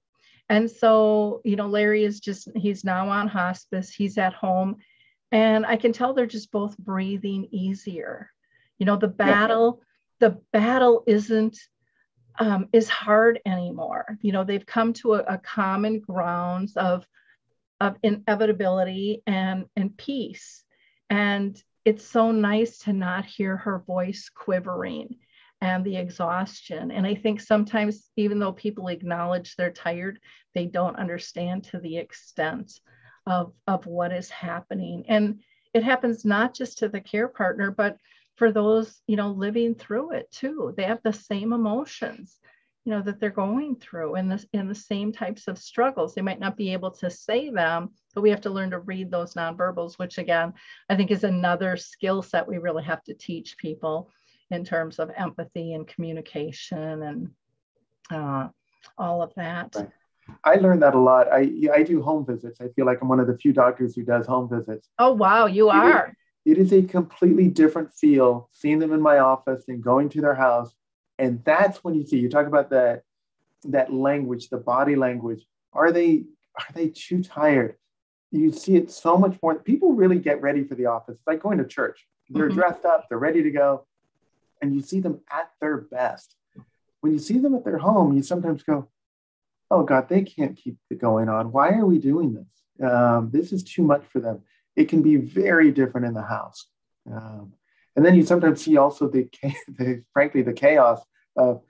And so, you know, Larry is just, he's now on hospice, he's at home. And I can tell they're just both breathing easier. You know, the battle, yeah. the battle isn't, um, is hard anymore. You know, they've come to a, a common grounds of, of inevitability and, and peace. And it's so nice to not hear her voice quivering and the exhaustion. And I think sometimes, even though people acknowledge they're tired, they don't understand to the extent Of, of what is happening. And it happens not just to the care partner, but for those, you know, living through it too. They have the same emotions, you know, that they're going through, and this in the same types of struggles. They might not be able to say them, but we have to learn to read those nonverbals, which again, I think is another skill set we really have to teach people in terms of empathy and communication and uh, all of that. Right. I learned that a lot. I I do home visits. I feel like I'm one of the few doctors who does home visits. Oh, wow, you are. It is, it is a completely different feel, seeing them in my office and going to their house. And that's when you see, you talk about that, that language, the body language. Are they, are they too tired? You see it so much more. People really get ready for the office. It's like going to church. They're mm-hmm. dressed up, they're ready to go. And you see them at their best. When you see them at their home, you sometimes go, oh God, they can't keep it going on. Why are we doing this? Um, this is too much for them. It can be very different in the house. Um, And then you sometimes see also the, the frankly, the chaos of,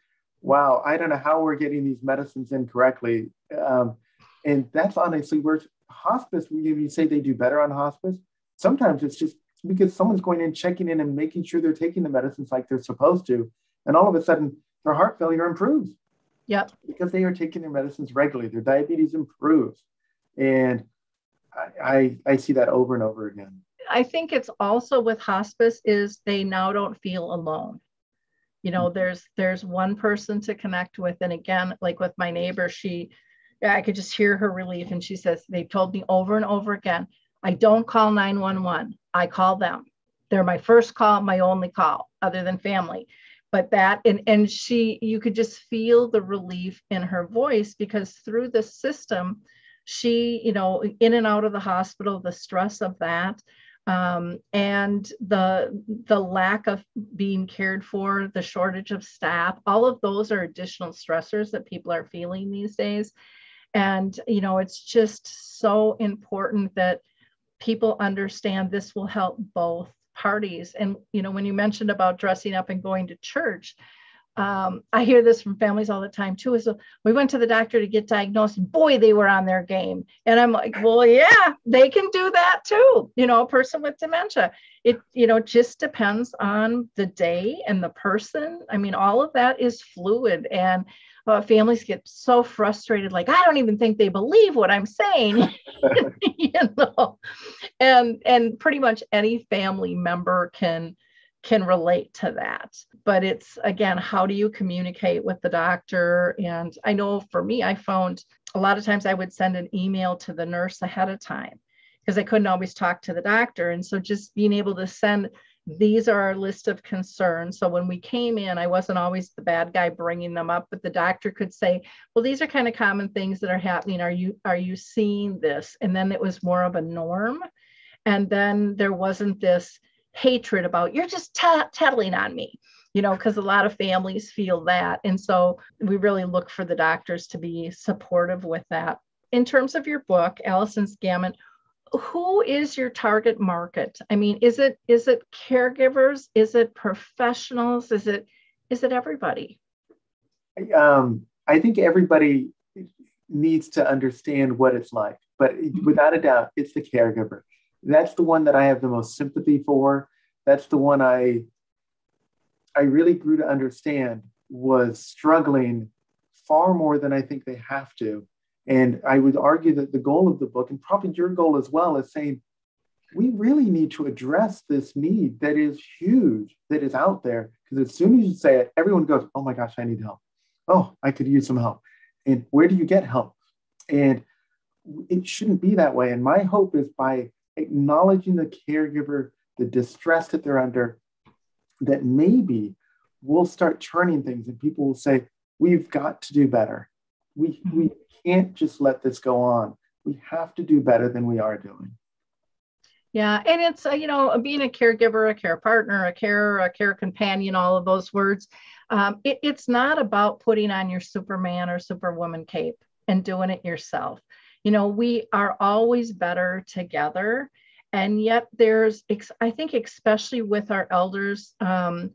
wow, I don't know how we're getting these medicines in correctly. Um, and that's honestly worse. Hospice, when you say they do better on hospice, sometimes it's just because someone's going in, checking in and making sure they're taking the medicines like they're supposed to. And all of a sudden, their heart failure improves. Yep. Because they are taking their medicines regularly. Their diabetes improves. And I, I, I see that over and over again. I think it's also with hospice is they now don't feel alone. You know, there's there's one person to connect with. And again, like with my neighbor, she, I could just hear her relief. And she says, they told me over and over again, I don't call nine one one. I call them. They're my first call, my only call, other than family. But that, and, and she, you could just feel the relief in her voice, because through the system, she, you know, in and out of the hospital, the stress of that, um, and the, the lack of being cared for, the shortage of staff, all of those are additional stressors that people are feeling these days. And, you know, it's just so important that people understand this will help both parties. And, you know, when you mentioned about dressing up and going to church, um, I hear this from families all the time too, is we went to the doctor to get diagnosed, and boy, they were on their game. And I'm like, well, yeah, they can do that too. You know, a person with dementia, it, you know, just depends on the day and the person. I mean, all of that is fluid, and uh, families get so frustrated. Like, I don't even think they believe what I'm saying, you know, and, and pretty much any family member can can relate to that. But it's, again, how do you communicate with the doctor? And I know for me, I found a lot of times I would send an email to the nurse ahead of time, because I couldn't always talk to the doctor. And so just being able to send, these are our list of concerns. So when we came in, I wasn't always the bad guy bringing them up, but the doctor could say, well, these are kind of common things that are happening. Are you, are you seeing this? And then it was more of a norm. And then there wasn't this hatred about, you're just t- tattling on me, you know, because a lot of families feel that. And so we really look for the doctors to be supportive with that. In terms of your book, Allison's Gambit, who is your target market? I mean, is it is it caregivers? Is it professionals? Is it is it everybody? Um, I think everybody needs to understand what it's like, but without a doubt, it's the caregiver. That's the one that I have the most sympathy for. That's the one I, I really grew to understand was struggling far more than I think they have to. And I would argue that the goal of the book, and probably your goal as well, is saying, we really need to address this need that is huge, that is out there. Because as soon as you say it, everyone goes, oh my gosh, I need help. Oh, I could use some help. And where do you get help? And it shouldn't be that way. And my hope is by acknowledging the caregiver, the distress that they're under, that maybe we'll start turning things and people will say, we've got to do better. We, we can't just let this go on. We have to do better than we are doing. Yeah. And it's, uh, you know, being a caregiver, a care partner, a carer, a care companion, all of those words. Um, it, it's not about putting on your Superman or Superwoman cape and doing it yourself. You know, we are always better together. And yet there's, I think, especially with our elders, um,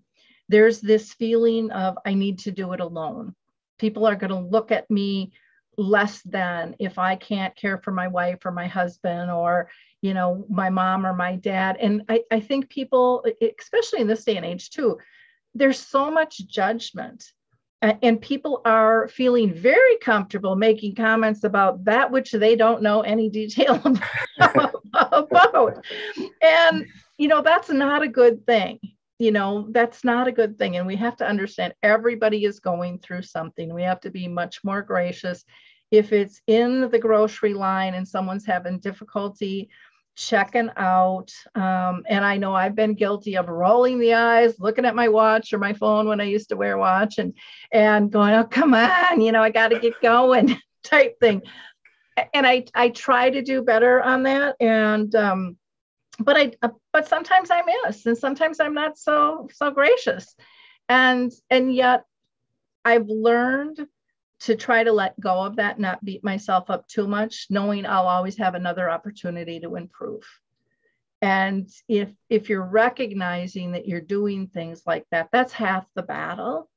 there's this feeling of, I need to do it alone. People are going to look at me less than if I can't care for my wife or my husband or, you know, my mom or my dad. And I, I think people, especially in this day and age too, there's so much judgment. And people are feeling very comfortable making comments about that which they don't know any detail about. And, you know, that's not a good thing. You know, that's not a good thing. And we have to understand everybody is going through something. We have to be much more gracious. If it's in the grocery line and someone's having difficulty checking out. Um, and I know I've been guilty of rolling the eyes, looking at my watch or my phone when I used to wear a watch and, and going, oh, come on, you know, I got to get going type thing. And I, I try to do better on that. And, um, but I, uh, but sometimes I miss, and sometimes I'm not so, so gracious. And, and yet I've learned to try to let go of that, not beat myself up too much, knowing I'll always have another opportunity to improve. And if if you're recognizing that you're doing things like that, that's half the battle,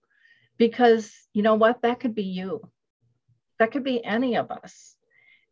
because you know what, that could be you, that could be any of us.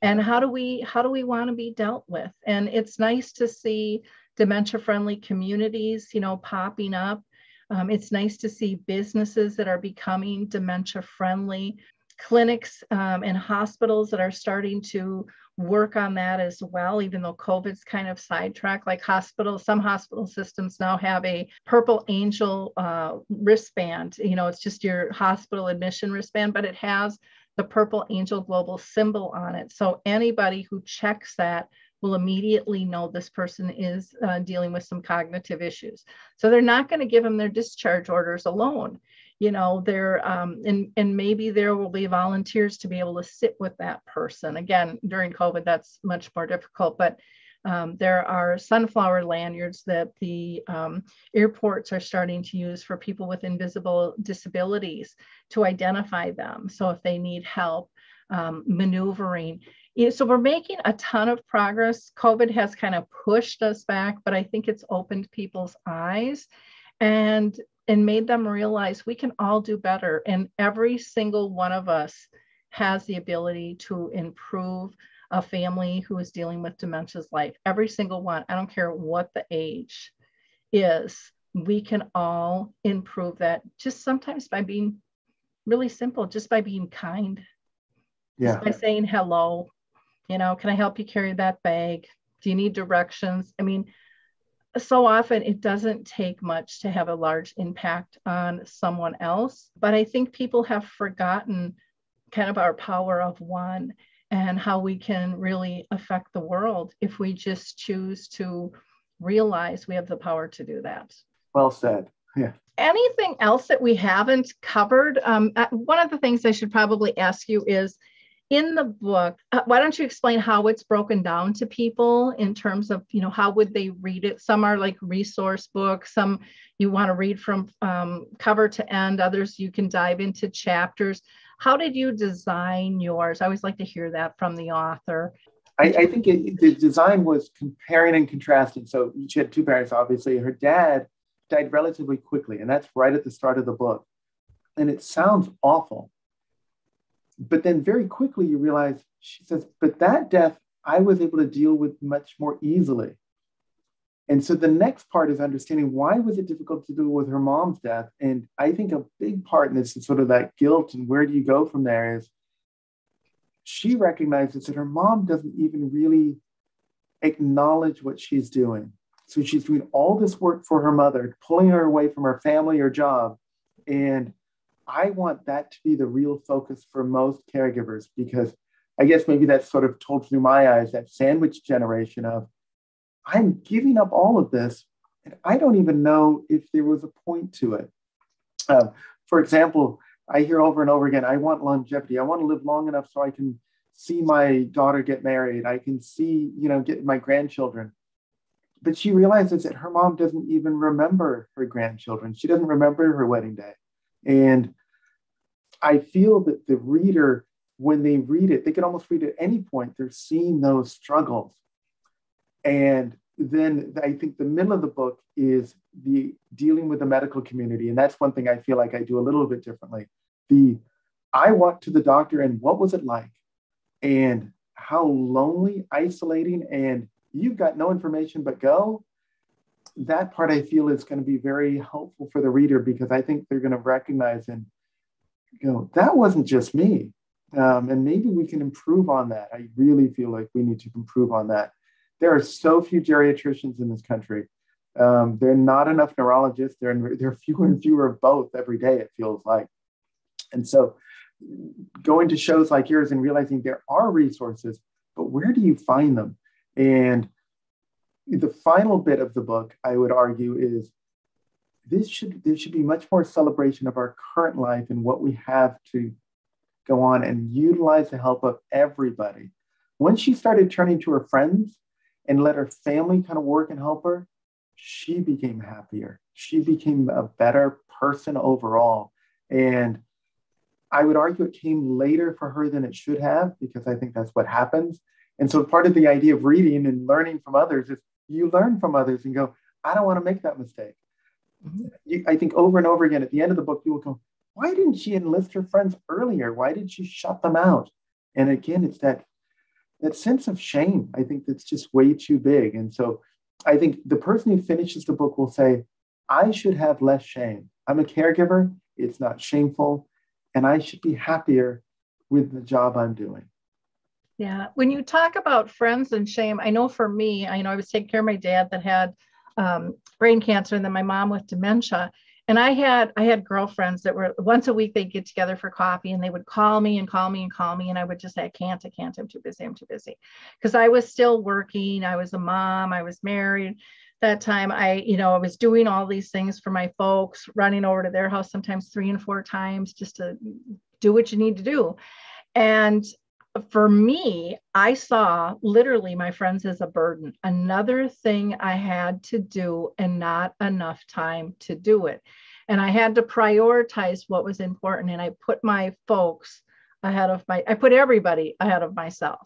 And how do we how do we want to be dealt with? And it's nice to see dementia-friendly communities, you know, popping up. Um, it's nice to see businesses that are becoming dementia-friendly, clinics um, and hospitals that are starting to work on that as well, even though COVID's kind of sidetracked. Like hospitals, some hospital systems now have a Purple Angel uh, wristband. You know, it's just your hospital admission wristband, but it has the Purple Angel global symbol on it. So anybody who checks that will immediately know this person is uh, dealing with some cognitive issues. So they're not going to give them their discharge orders alone. You know, they're, um, and, and maybe there will be volunteers to be able to sit with that person. Again, during COVID, that's much more difficult, but um, there are sunflower lanyards that the um, airports are starting to use for people with invisible disabilities to identify them. So if they need help um, maneuvering. So we're making a ton of progress. COVID has kind of pushed us back, but I think it's opened people's eyes and, and made them realize we can all do better. And every single one of us has the ability to improve a family who is dealing with dementia's life. Every single one, I don't care what the age is, we can all improve that, just sometimes by being really simple, just by being kind, yeah. Just by saying hello. You know, can I help you carry that bag? Do you need directions? I mean, so often it doesn't take much to have a large impact on someone else. But I think people have forgotten kind of our power of one and how we can really affect the world if we just choose to realize we have the power to do that. Well said. Yeah. Anything else that we haven't covered? Um, one of the things I should probably ask you is, in the book, why don't you explain how it's broken down to people in terms of, you know, how would they read it? Some are like resource books, some you want to read from um, cover to end, others you can dive into chapters. How did you design yours? I always like to hear that from the author. I, I think it, the design was comparing and contrasting. So she had two parents, obviously. Her dad died relatively quickly, and that's right at the start of the book. And it sounds awful. But then very quickly, you realize, she says, but that death, I was able to deal with much more easily. And so the next part is understanding why was it difficult to deal with her mom's death? And I think a big part in this is sort of that guilt and where do you go from there is she recognizes that her mom doesn't even really acknowledge what she's doing. So she's doing all this work for her mother, pulling her away from her family or job. And I want that to be the real focus for most caregivers, because I guess maybe that's sort of told through my eyes, that sandwich generation of, I'm giving up all of this, and I don't even know if there was a point to it. Uh, for example, I hear over and over again, I want longevity. I want to live long enough so I can see my daughter get married. I can see, you know, get my grandchildren. But she realizes that her mom doesn't even remember her grandchildren. She doesn't remember her wedding day. And I feel that the reader, when they read it, they can almost read it at any point, they're seeing those struggles. And then I think the middle of the book is the dealing with the medical community. And that's one thing I feel like I do a little bit differently. The, I walked to the doctor and what was it like? And how lonely, isolating, and you've got no information but go. That part I feel is going to be very helpful for the reader, because I think they're going to recognize and go, that wasn't just me. Um, and maybe we can improve on that. I really feel like we need to improve on that. There are so few geriatricians in this country. Um, there are not enough neurologists. There are, there are fewer and fewer of both every day, it feels like. And so going to shows like yours and realizing there are resources, but where do you find them? And the final bit of the book, I would argue, is this should there should be much more celebration of our current life and what we have to go on and utilize the help of everybody. Once she started turning to her friends and let her family kind of work and help her, she became happier. She became a better person overall. And I would argue it came later for her than it should have, because I think that's what happens. And so part of the idea of reading and learning from others is, you learn from others and go, I don't want to make that mistake. Mm-hmm. you, I think over and over again, at the end of the book, you will go, why didn't she enlist her friends earlier? Why did she shut them out? And again, it's that, that sense of shame. I think that's just way too big. And so I think the person who finishes the book will say, I should have less shame. I'm a caregiver. It's not shameful. And I should be happier with the job I'm doing. Yeah. When you talk about friends and shame, I know for me, I know I was taking care of my dad that had um, brain cancer and then my mom with dementia. And I had, I had girlfriends that were once a week, they'd get together for coffee and they would call me and call me and call me. And I would just say, I can't, I can't, I'm too busy. I'm too busy. Cause I was still working. I was a mom. I was married that time. I, you know, I was doing all these things for my folks, running over to their house, sometimes three and four times just to do what you need to do. And for me, I saw literally my friends as a burden, another thing I had to do and not enough time to do it. And I had to prioritize what was important. And I put my folks ahead of my, I put everybody ahead of myself.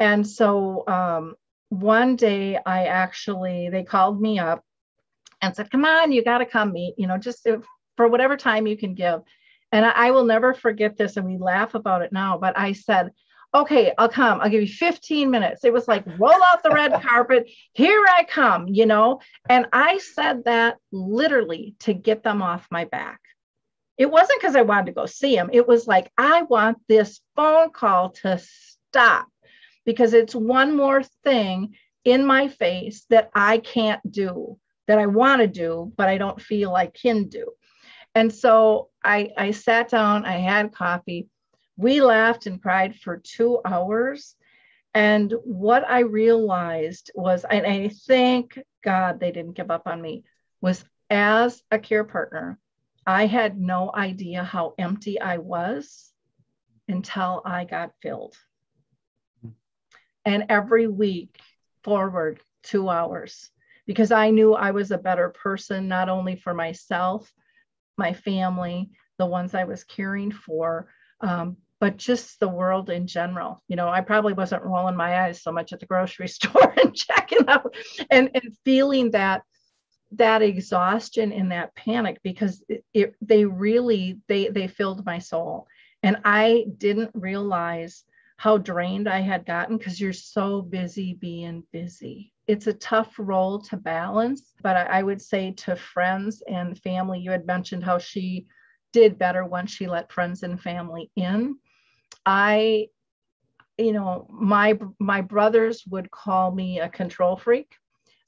And so um, one day I actually, they called me up and said, come on, you got to come meet, you know, just if, for whatever time you can give. And I, I will never forget this. And we laugh about it now, but I said, okay, I'll come. I'll give you fifteen minutes. It was like, roll out the red carpet. Here I come, you know? And I said that literally to get them off my back. It wasn't because I wanted to go see them. It was like, I want this phone call to stop because it's one more thing in my face that I can't do, that I want to do, but I don't feel I can do. And so I, I sat down, I had coffee. We laughed and cried for two hours. And what I realized was, and I thank God they didn't give up on me, was as a care partner, I had no idea how empty I was until I got filled. And every week forward, two hours, because I knew I was a better person, not only for myself, my family, the ones I was caring for, um, but just the world in general. You know, I probably wasn't rolling my eyes so much at the grocery store and checking out and, and feeling that that exhaustion and that panic because it, it, they really, they, they filled my soul. And I didn't realize how drained I had gotten because you're so busy being busy. It's a tough role to balance, but I would say to friends and family, you had mentioned how she did better once she let friends and family in. I, you know, my, my brothers would call me a control freak.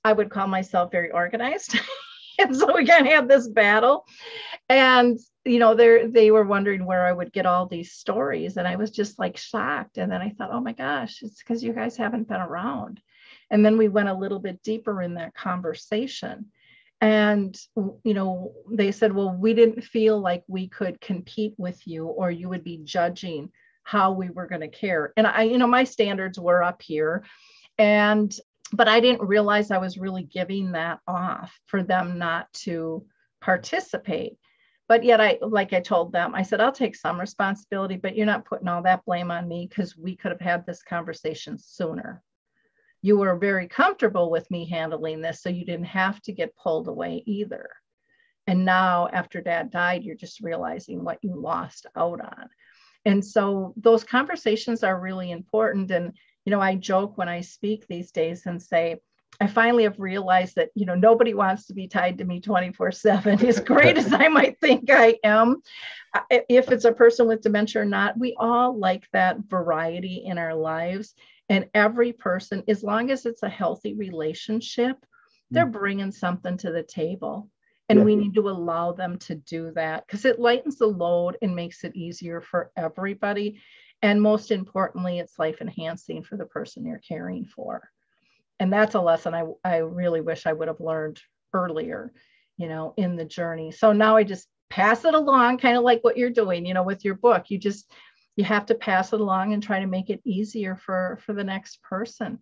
I would call myself very organized. And so we kind of had this battle and, you know, they were wondering where I would get all these stories. And I was just like shocked. And then I thought, oh my gosh, it's because you guys haven't been around. And then we went a little bit deeper in that conversation. And, you know, they said, well, we didn't feel like we could compete with you or you would be judging how we were going to care. And I, you know, my standards were up here and, but I didn't realize I was really giving that off for them not to participate. But yet I, like I told them, I said, I'll take some responsibility, but you're not putting all that blame on me because we could have had this conversation sooner. You were very comfortable with me handling this, so you didn't have to get pulled away either. And now after Dad died, you're just realizing what you lost out on. And so those conversations are really important. And, you know, I joke when I speak these days and say, I finally have realized that, you know, nobody wants to be tied to me twenty-four seven, as great as I might think I am. If it's a person with dementia or not, we all like that variety in our lives. And every person, as long as it's a healthy relationship, they're bringing something to the table. And yeah. We need to allow them to do that because it lightens the load and makes it easier for everybody. And most importantly, it's life enhancing for the person you're caring for. And that's a lesson I, I really wish I would have learned earlier, you know, in the journey. So now I just pass it along, kind of like what you're doing, you know, with your book. You just... You have to pass it along and try to make it easier for, for the next person.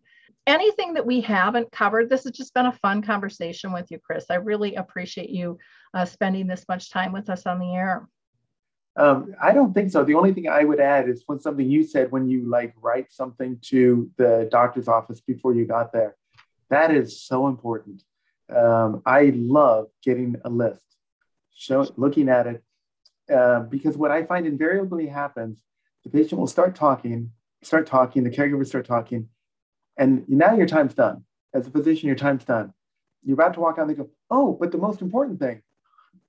Anything that we haven't covered, this has just been a fun conversation with you, Chris. I really appreciate you uh, spending this much time with us on the air. Um, I don't think so. The only thing I would add is when something you said when you like write something to the doctor's office before you got there. That is so important. Um, I love getting a list, show, looking at it, uh, because what I find invariably happens, the patient will start talking, start talking, the caregivers start talking, and now your time's done. As a physician, your time's done. You're about to walk out and they go, oh, but the most important thing.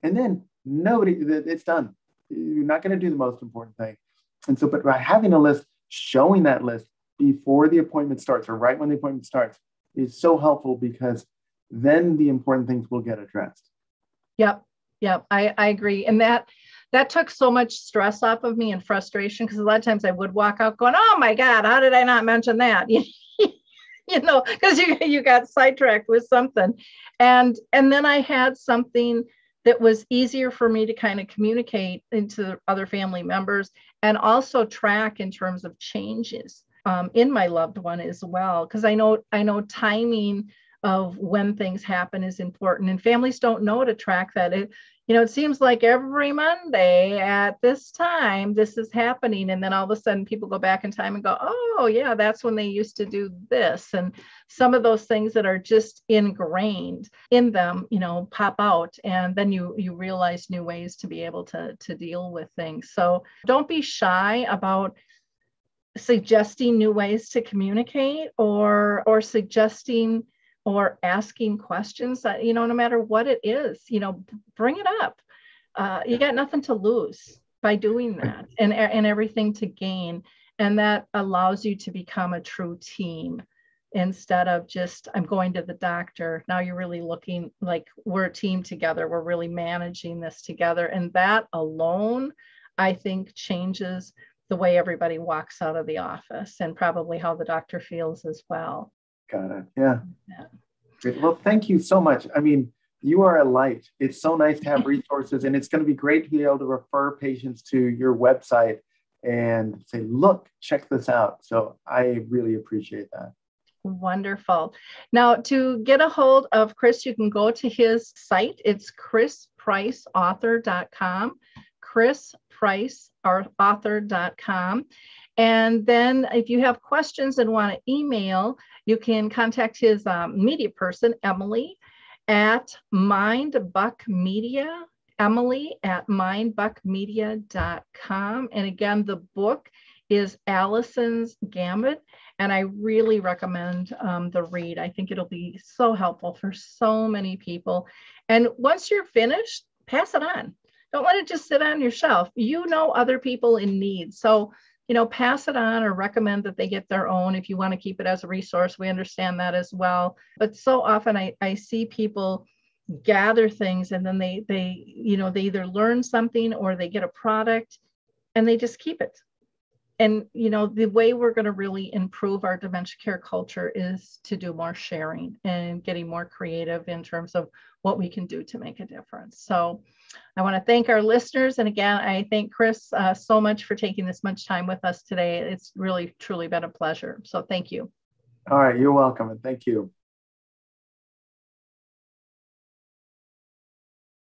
And then nobody, it's done. You're not going to do the most important thing. And so, but by having a list, showing that list before the appointment starts or right when the appointment starts is so helpful, because then the important things will get addressed. Yep. Yep. I, I agree. And that, that took so much stress off of me and frustration, because a lot of times I would walk out going, oh my God, how did I not mention that? You know, because you, you got sidetracked with something. And, and then I had something that was easier for me to kind of communicate into other family members, and also track in terms of changes um, in my loved one as well. Because I know, I know timing of when things happen is important, and families don't know to track that. It, you know, it seems like every Monday at this time, this is happening. And then all of a sudden people go back in time and go, oh yeah, that's when they used to do this. And some of those things that are just ingrained in them, you know, pop out. And then you, you realize new ways to be able to, to deal with things. So don't be shy about suggesting new ways to communicate, or, or suggesting or asking questions that, you know, no matter what it is, you know, bring it up. Uh, you got nothing to lose by doing that, and, and everything to gain. And that allows you to become a true team, instead of just, I'm going to the doctor. Now you're really looking like we're a team together. We're really managing this together. And that alone, I think, changes the way everybody walks out of the office, and probably how the doctor feels as well. Got it. Yeah. Great. Well, thank you so much. I mean, you are a light. It's so nice to have resources, and it's going to be great to be able to refer patients to your website and say, look, check this out. So I really appreciate that. Wonderful. Now, to get a hold of Chris, you can go to his site. It's chris price author dot com, chris price author dot com. And then if you have questions and want to email, you can contact his um, media person, Emily, at mindbuckmedia, Emily at mind buck media dot com. And again, the book is Allison's Gambit. And I really recommend um, the read. I think it'll be so helpful for so many people. And once you're finished, pass it on. Don't let it just sit on your shelf. You know other people in need. So, you know, pass it on, or recommend that they get their own if you want to keep it as a resource. We understand that as well. But so often I, I see people gather things, and then they, they, you know, they either learn something or they get a product and they just keep it. And, you know, the way we're going to really improve our dementia care culture is to do more sharing and getting more creative in terms of what we can do to make a difference. So I want to thank our listeners. And again, I thank Chris uh, so much for taking this much time with us today. It's really, truly been a pleasure. So thank you. All right. You're welcome. And thank you.